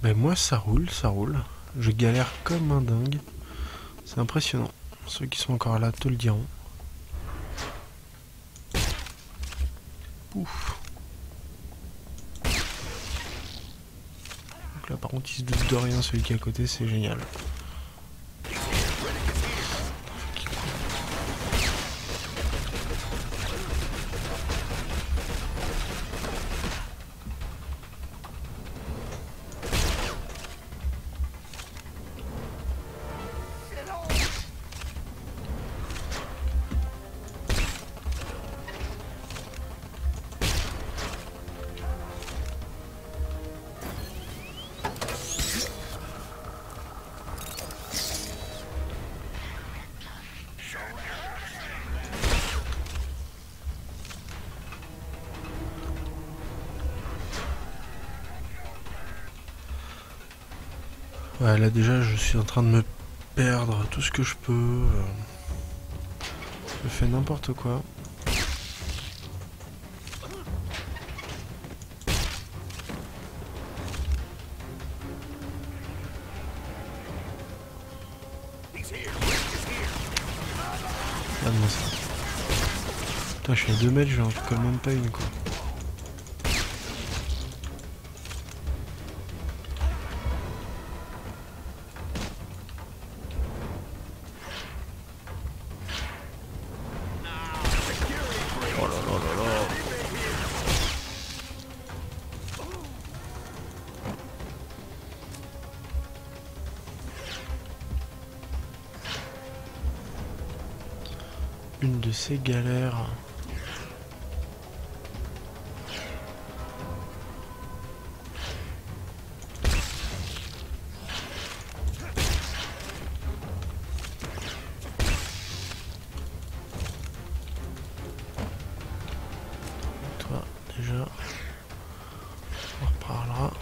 Ben moi ça roule, ça roule. Je galère comme un dingue. C'est impressionnant. Ceux qui sont encore là te le diront. Pouf. Donc là par contre il se doute de rien celui qui est à côté, c'est génial. Ouais, là déjà je suis en train de me perdre tout ce que je peux. Je fais n'importe quoi. Ah non ça. Putain je suis à 2 mètres, j'en colle même pas une quoi. Une de ces galères. Et toi, déjà, on reparlera.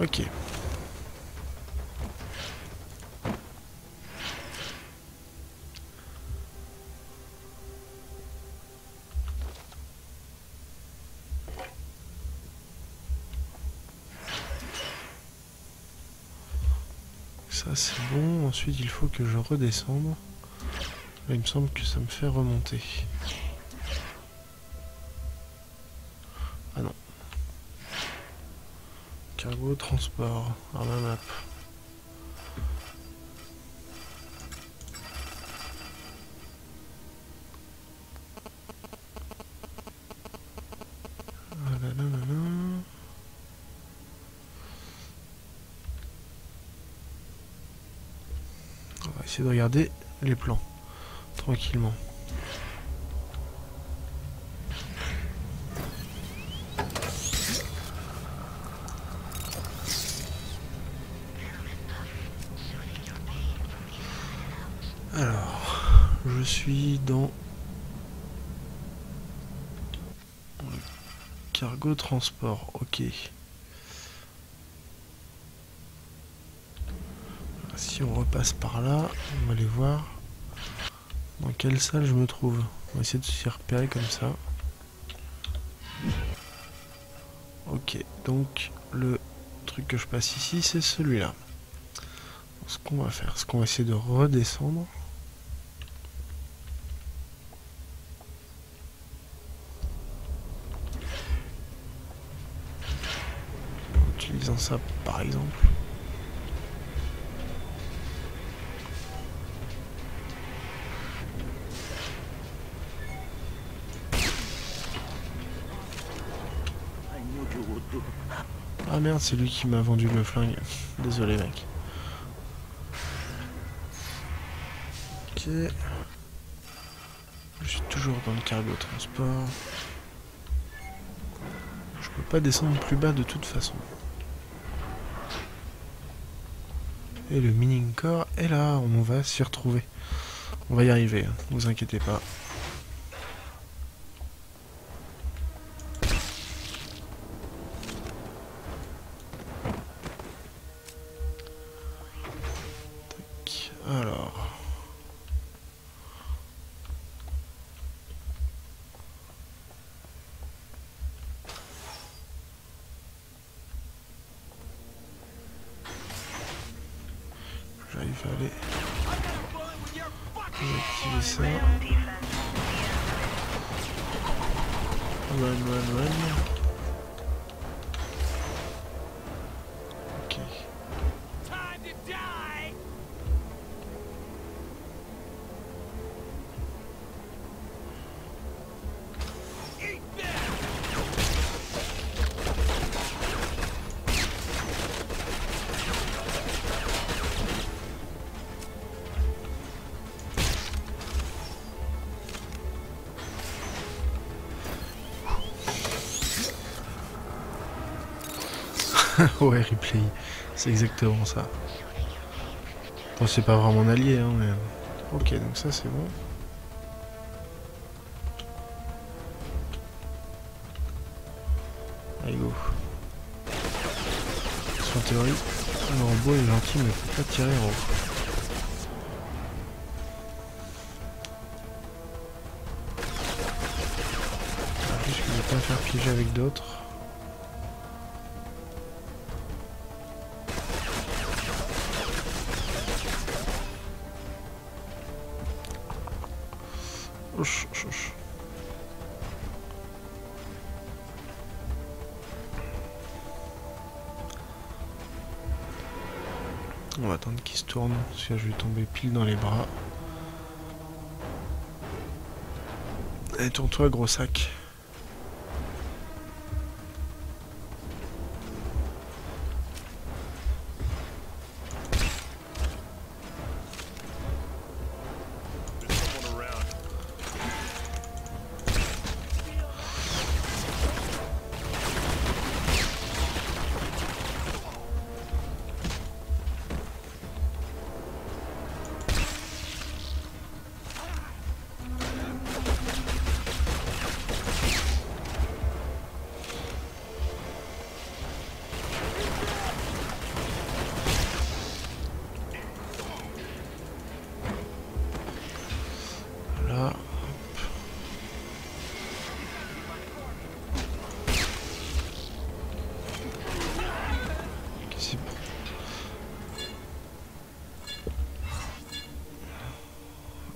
Ok. Ça c'est bon, ensuite il faut que je redescende. Là, il me semble que ça me fait remonter. Ah non. Cargo, transport, Arma map. C'est de regarder les plans tranquillement. je suis dans le cargo transport, ok. Si on repasse par là, on va aller voir dans quelle salle je me trouve. On va essayer de s'y repérer comme ça. Ok, donc le truc que je passe ici, c'est celui-là. Ce qu'on va faire, c'est qu'on va essayer de redescendre. En utilisant ça par exemple. Ah merde, c'est lui qui m'a vendu le flingue. Désolé mec. Ok. Je suis toujours dans le cargo transport. Je peux pas descendre plus bas de toute façon. Et le mining core est là, on va s'y retrouver. On va y arriver, hein. Ne vous inquiétez pas. Ouais, replay, c'est exactement ça. Bon, c'est pas vraiment mon allié, hein, mais... Ok, donc ça, c'est bon. Allez, go. En théorie, le robot est gentil, mais faut pas tirer en haut. En plus, je ne vais pas me faire piéger avec d'autres. On va attendre qu'il se tourne, parce que je vais tomber pile dans les bras. Allez, tourne-toi, gros sac.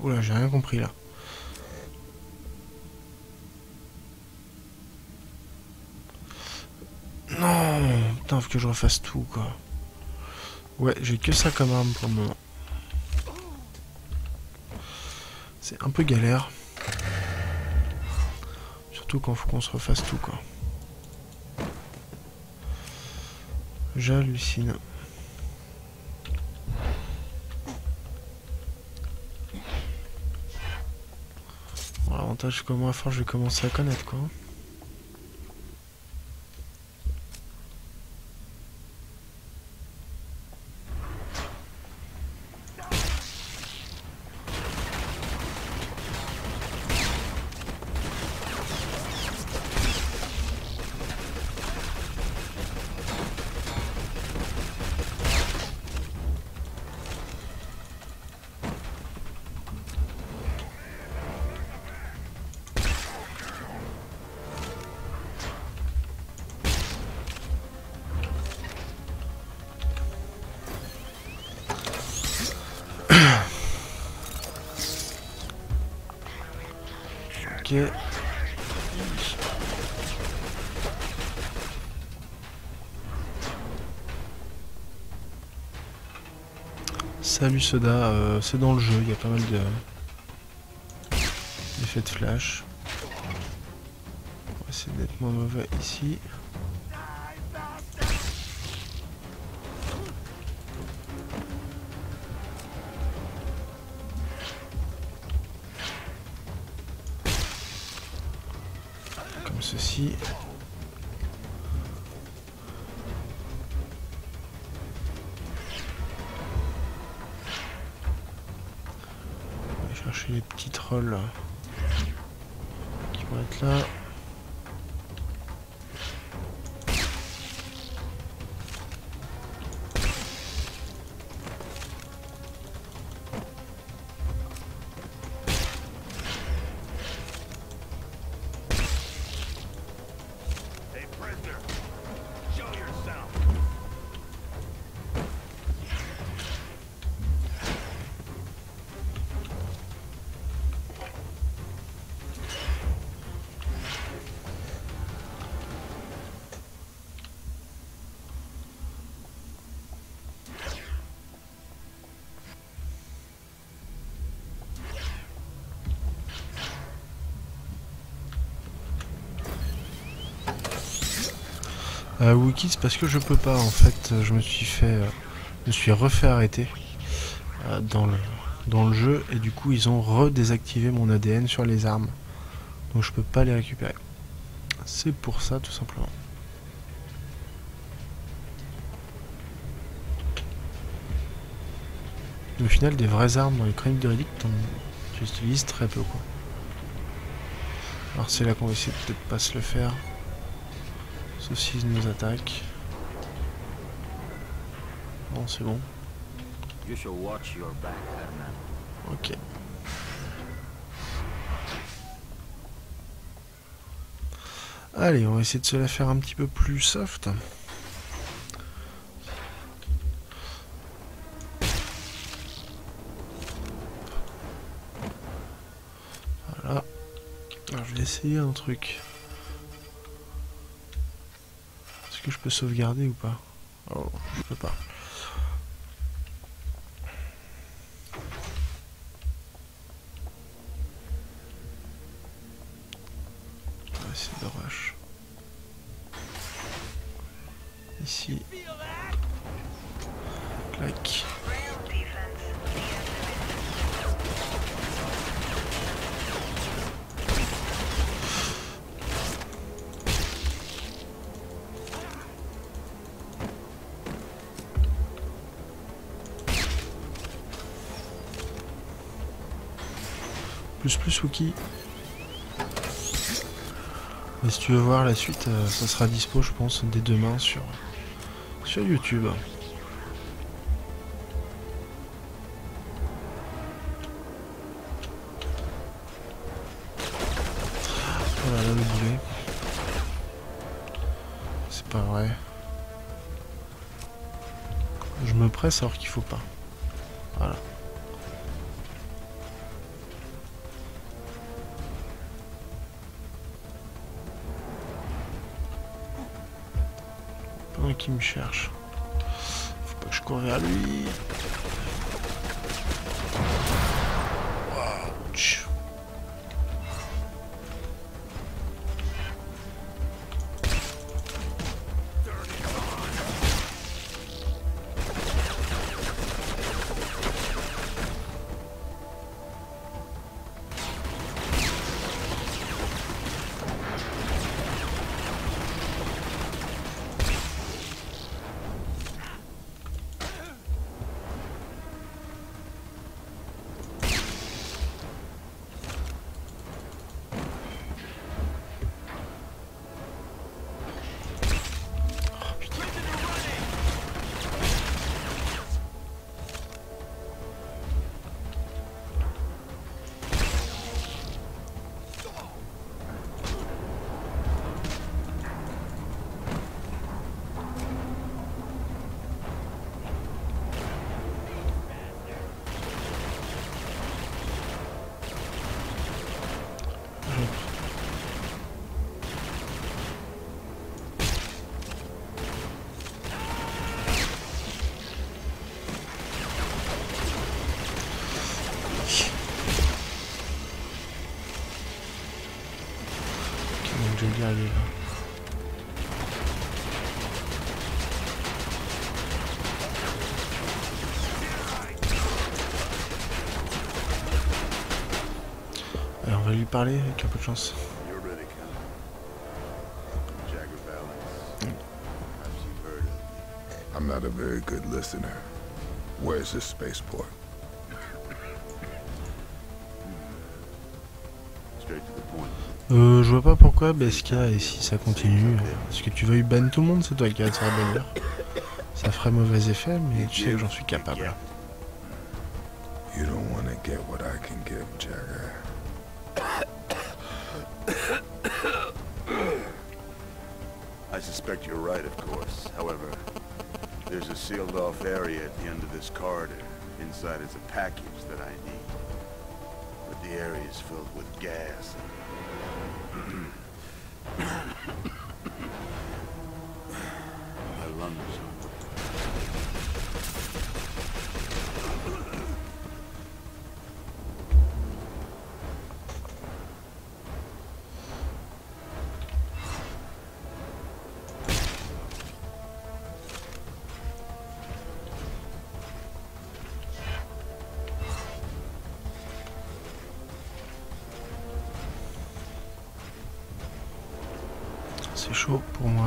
Oula, j'ai rien compris là. Non, putain, faut que je refasse tout quoi. Ouais, j'ai que ça comme arme pour le moment. C'est un peu galère. Surtout quand faut qu'on se refasse tout quoi. J'hallucine. L'avantage que moi, je vais commencer à connaître quoi. Ok. Salut Soda, c'est dans le jeu, il y a pas mal d'effets de flash. On va essayer d'être moins mauvais ici. Comme ceci. Chercher les petits trolls qui vont être là. Wiki, c'est parce que je peux pas en fait, je me suis refait arrêter dans le jeu et du coup ils ont redésactivé mon ADN sur les armes, donc je peux pas les récupérer, c'est pour ça tout simplement. Au final des vraies armes dans les Chroniques de Riddick, tu utilises très peu quoi. Alors c'est là qu'on va essayer de peut-être pas se le faire. Ceci nous attaque. Bon, c'est bon. Ok. Allez, on va essayer de se la faire un petit peu plus soft. Voilà. Alors, je vais essayer un truc. Est-ce que je peux sauvegarder ou pas? Oh, je peux pas. On va essayer de rush. Ici. Clac. Plus Wookie. Et si tu veux voir la suite, ça sera dispo je pense dès demain sur YouTube. Voilà le boulet. C'est pas vrai. Je me presse alors qu'il faut pas. Voilà. Qui me cherche. Faut pas que je cours vers lui. Ouch. je vais bien aller là. Alors on va lui parler avec un peu de chance. I'm not a very good listener. Where's this spaceport? Je vois pas pourquoi Beska, et si ça continue, parce que tu veuilles ban tout le monde, c'est toi qui vas te faire bannir. Ça ferait mauvais effet, mais tu sais que j'en suis capable. You don't want to get what I can give, Jagger. I suspect you're right, of course. However, there's a sealed-off area at the end of this corridor. Inside is a package that I need. But the area is filled with gas. C'est chaud pour moi.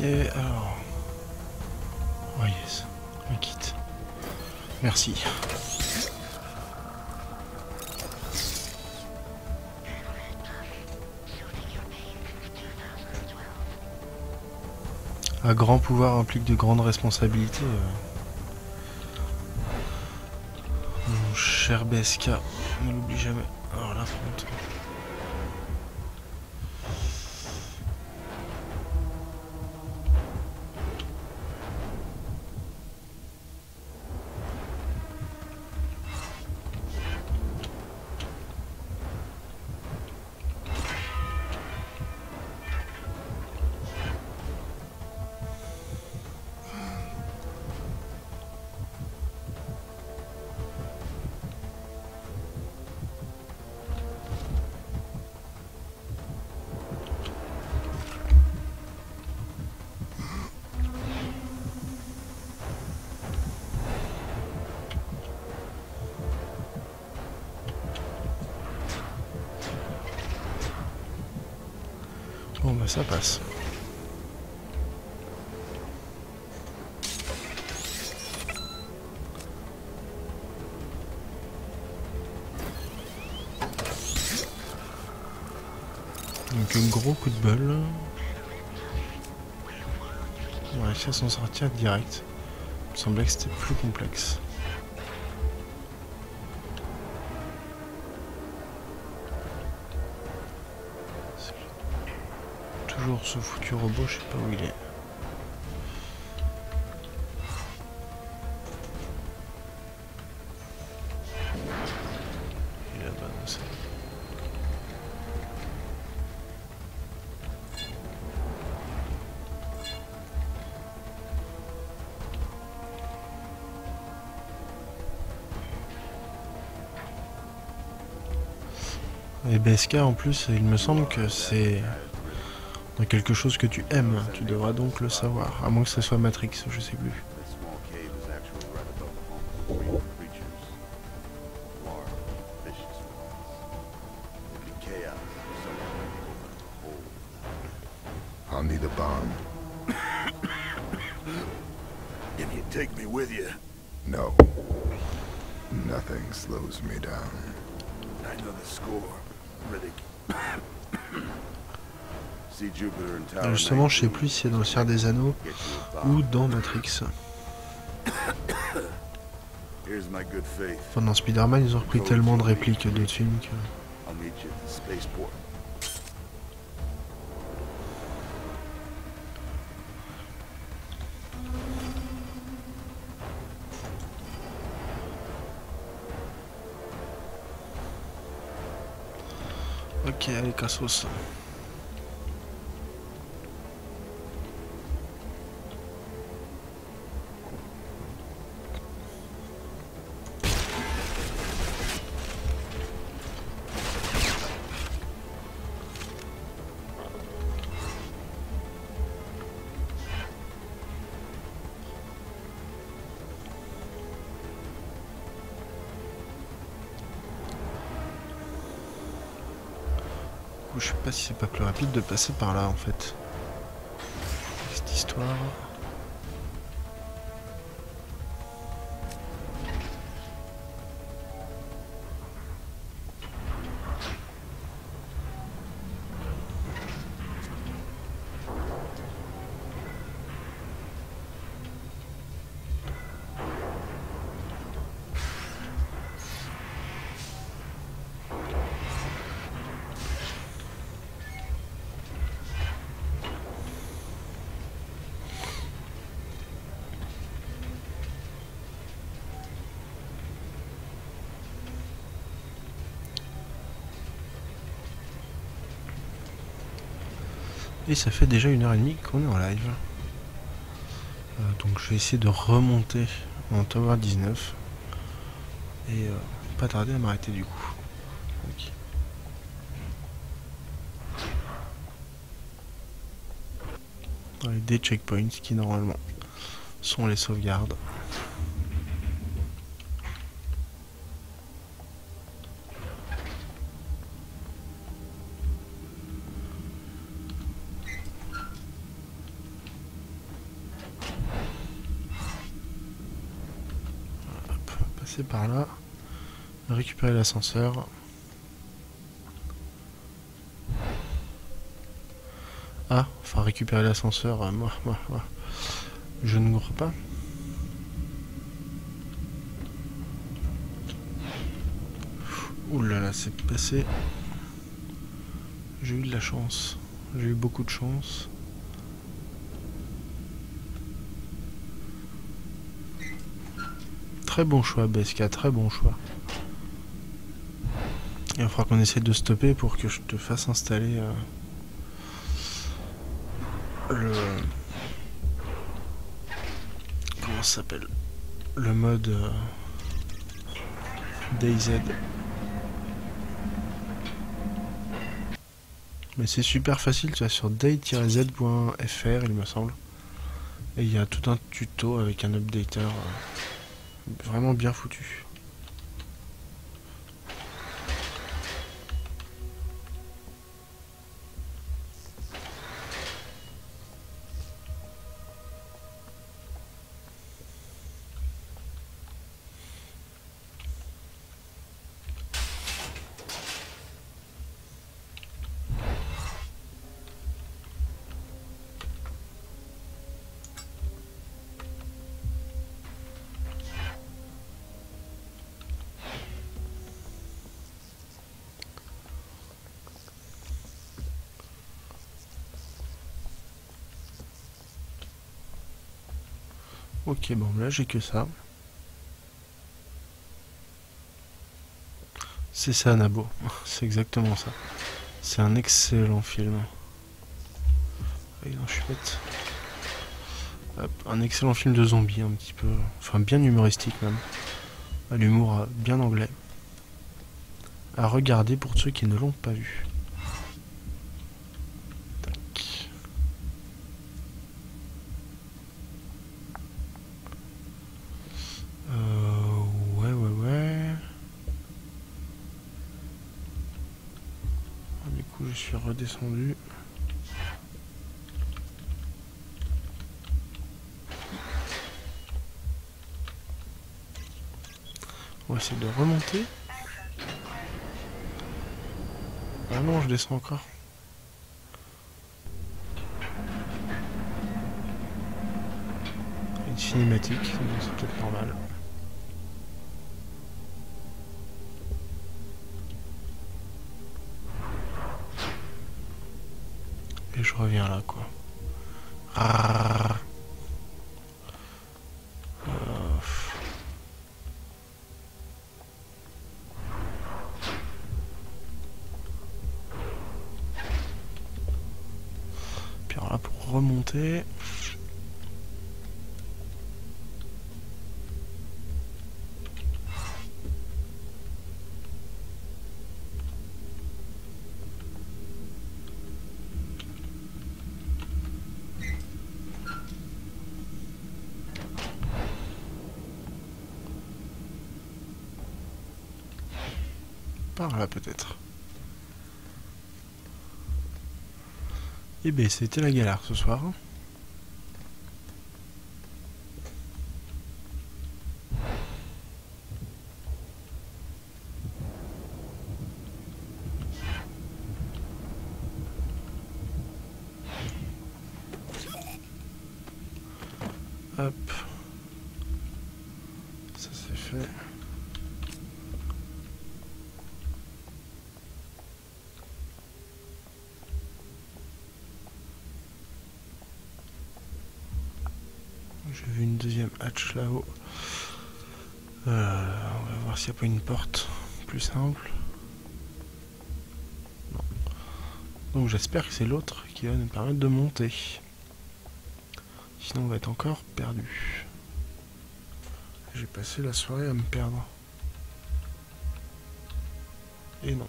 Ok, alors... Oh yes, on quitte. Merci. Un grand pouvoir implique de grandes responsabilités. Mon cher BSK, ne l'oublie jamais. Alors là, front. Bon bah ça passe. Donc un gros coup de bol. On a réussi à s'en sortir direct. Il me semblait que c'était plus complexe. Ce foutu robot, je sais pas où il est. Il est là-bas comme ça. Et BSK en plus, il me semble que c'est... quelque chose que tu aimes, tu devras donc le savoir, à moins que ce soit Matrix, je sais plus. I'll need a bomb. Can you take me with you? No. Nothing slows me down. I know the score, Riddick. Alors justement, je sais plus si c'est dans le Seigneur des Anneaux ou dans Matrix. Pendant Spider-Man, ils ont repris tellement de répliques d'autres films que... Ok, allez, cassos. Je sais pas si c'est pas plus rapide de passer par là en fait. Cette histoire. Et ça fait déjà 1h30 qu'on est en live. Donc je vais essayer de remonter en Tower 19. Et pas tarder à m'arrêter du coup. Okay. Avec des checkpoints qui normalement sont les sauvegardes. Par là, récupérer l'ascenseur. Ah, enfin récupérer l'ascenseur, moi, je ne crois pas. Ouh là là, c'est passé. J'ai eu de la chance, j'ai eu beaucoup de chance. Très bon choix, Beska, très bon choix. Il va falloir qu'on essaie de stopper pour que je te fasse installer le... Comment ça s'appelle? Le mode DayZ. Mais c'est super facile, tu vas sur day-z.fr il me semble. Et il y a tout un tuto avec un updater. Vraiment bien foutu. Ok, bon là j'ai que ça. C'est ça Nabo, c'est exactement ça. C'est un excellent film. Et non, je suis bête. Hop, un excellent film de zombies un petit peu. Enfin bien humoristique même. L'humour bien anglais. À regarder pour ceux qui ne l'ont pas vu. Redescendu. va essayer de remonter. Ah non, je descends encore. Une cinématique, c'est peut-être normal. Et je reviens là, quoi. Ah. Puis alors là, pour remonter... Par là peut-être. Eh ben c'était la galère ce soir. Hop. Ça c'est fait. J'ai vu une deuxième hatch là-haut. On va voir s'il n'y a pas une porte plus simple. Non. Donc j'espère que c'est l'autre qui va nous permettre de monter. Sinon on va être encore perdu. J'ai passé la soirée à me perdre. Et non.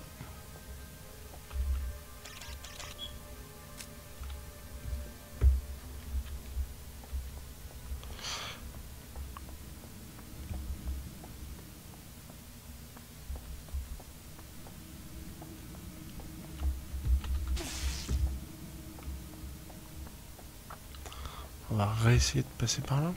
On va réessayer de passer par là.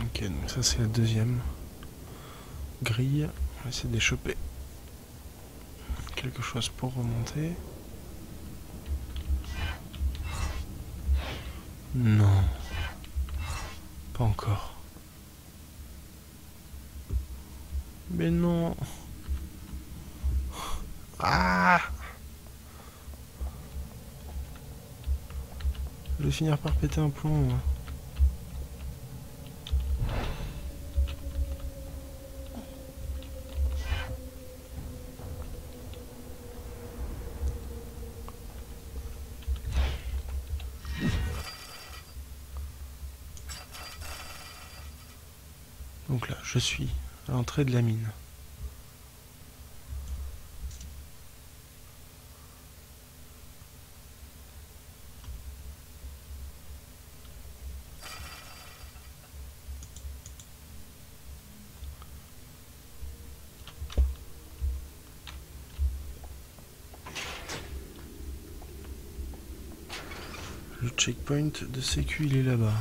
Ok, donc ça c'est la deuxième grille. On va essayer de les choper. Quelque chose pour remonter. Non. Pas encore. Mais non. Ah. Je vais finir par péter un plomb. Donc là, je suis à l'entrée de la mine. Le checkpoint de sécu, il est là-bas.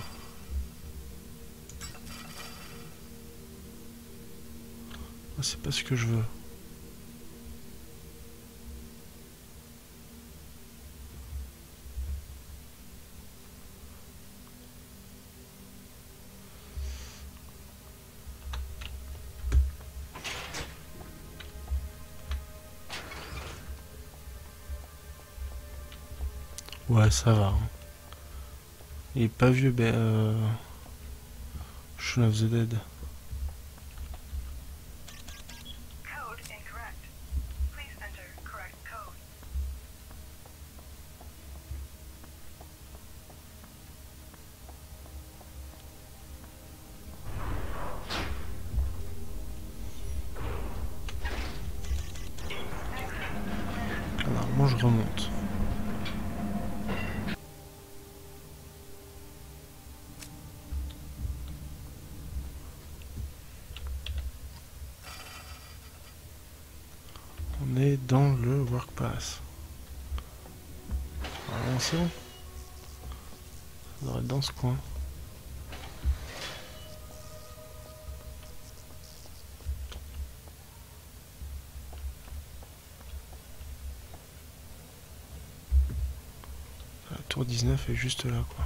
C'est pas ce que je veux. Ouais, ça va. Il est pas vieux, ben... Shaun of the Dead. Je remonte. dans le Work Pass. Avançons. Ça devrait être dans ce coin. La tour 19 est juste là, quoi.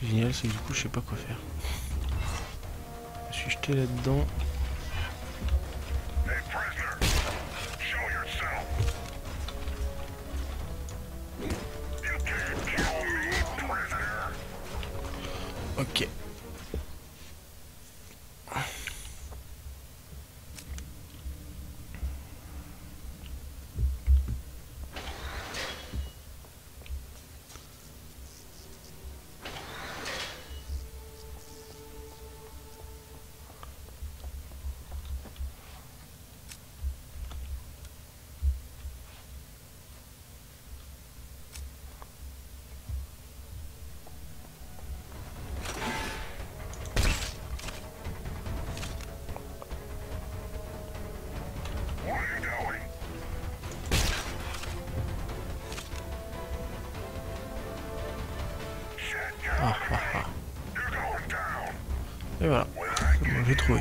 Génial, c'est que du coup je sais pas quoi faire. Je suis jeté là-dedans. Ok. Et voilà, c'est bon, j'ai trouvé.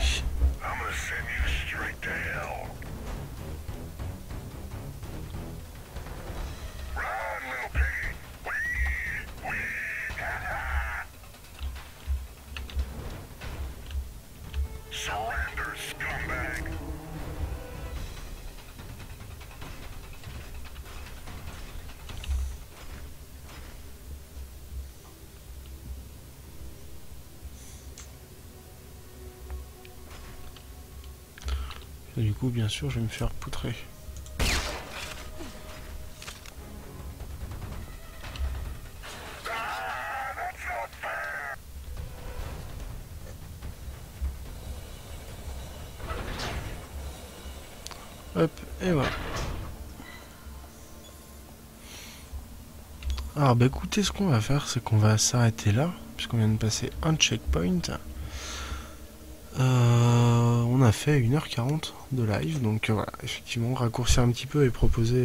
Et du coup, bien sûr, je vais me faire poutrer. Hop, et voilà. Alors, bah écoutez, ce qu'on va faire, c'est qu'on va s'arrêter là, puisqu'on vient de passer un checkpoint. On a fait 1h40 de live, donc voilà, effectivement, raccourcir un petit peu et proposer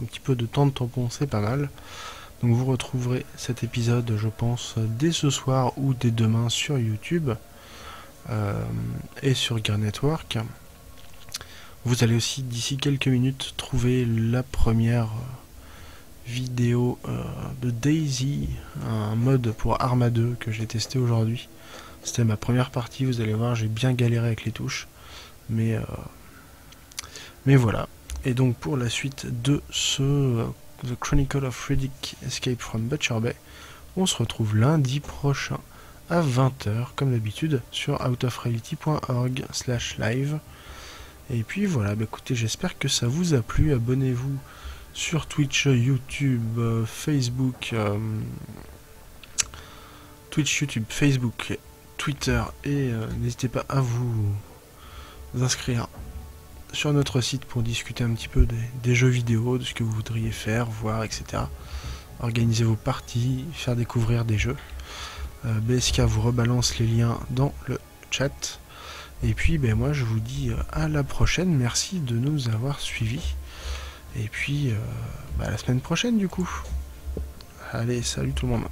un petit peu de temps de tampon, c'est pas mal. Donc vous retrouverez cet épisode, je pense, dès ce soir ou dès demain sur YouTube et sur Gear Network. Vous allez aussi, d'ici quelques minutes, trouver la première vidéo de DayZ, un mode pour Arma 2 que j'ai testé aujourd'hui. C'était ma première partie, vous allez voir, j'ai bien galéré avec les touches, mais voilà. Et donc pour la suite de ce The Chronicles of Riddick: Escape from Butcher Bay, on se retrouve lundi prochain à 20h, comme d'habitude, sur outofreality.org/live. Et puis voilà, bah écoutez, j'espère que ça vous a plu, abonnez-vous sur Twitch, YouTube, Facebook, Twitter et n'hésitez pas à vous inscrire sur notre site pour discuter un petit peu des jeux vidéo, de ce que vous voudriez faire, voir, etc. Organisez vos parties, faire découvrir des jeux. BSK vous rebalance les liens dans le chat. Et puis ben, moi je vous dis à la prochaine, merci de nous avoir suivis. Et puis à la semaine prochaine du coup. Allez, salut tout le monde.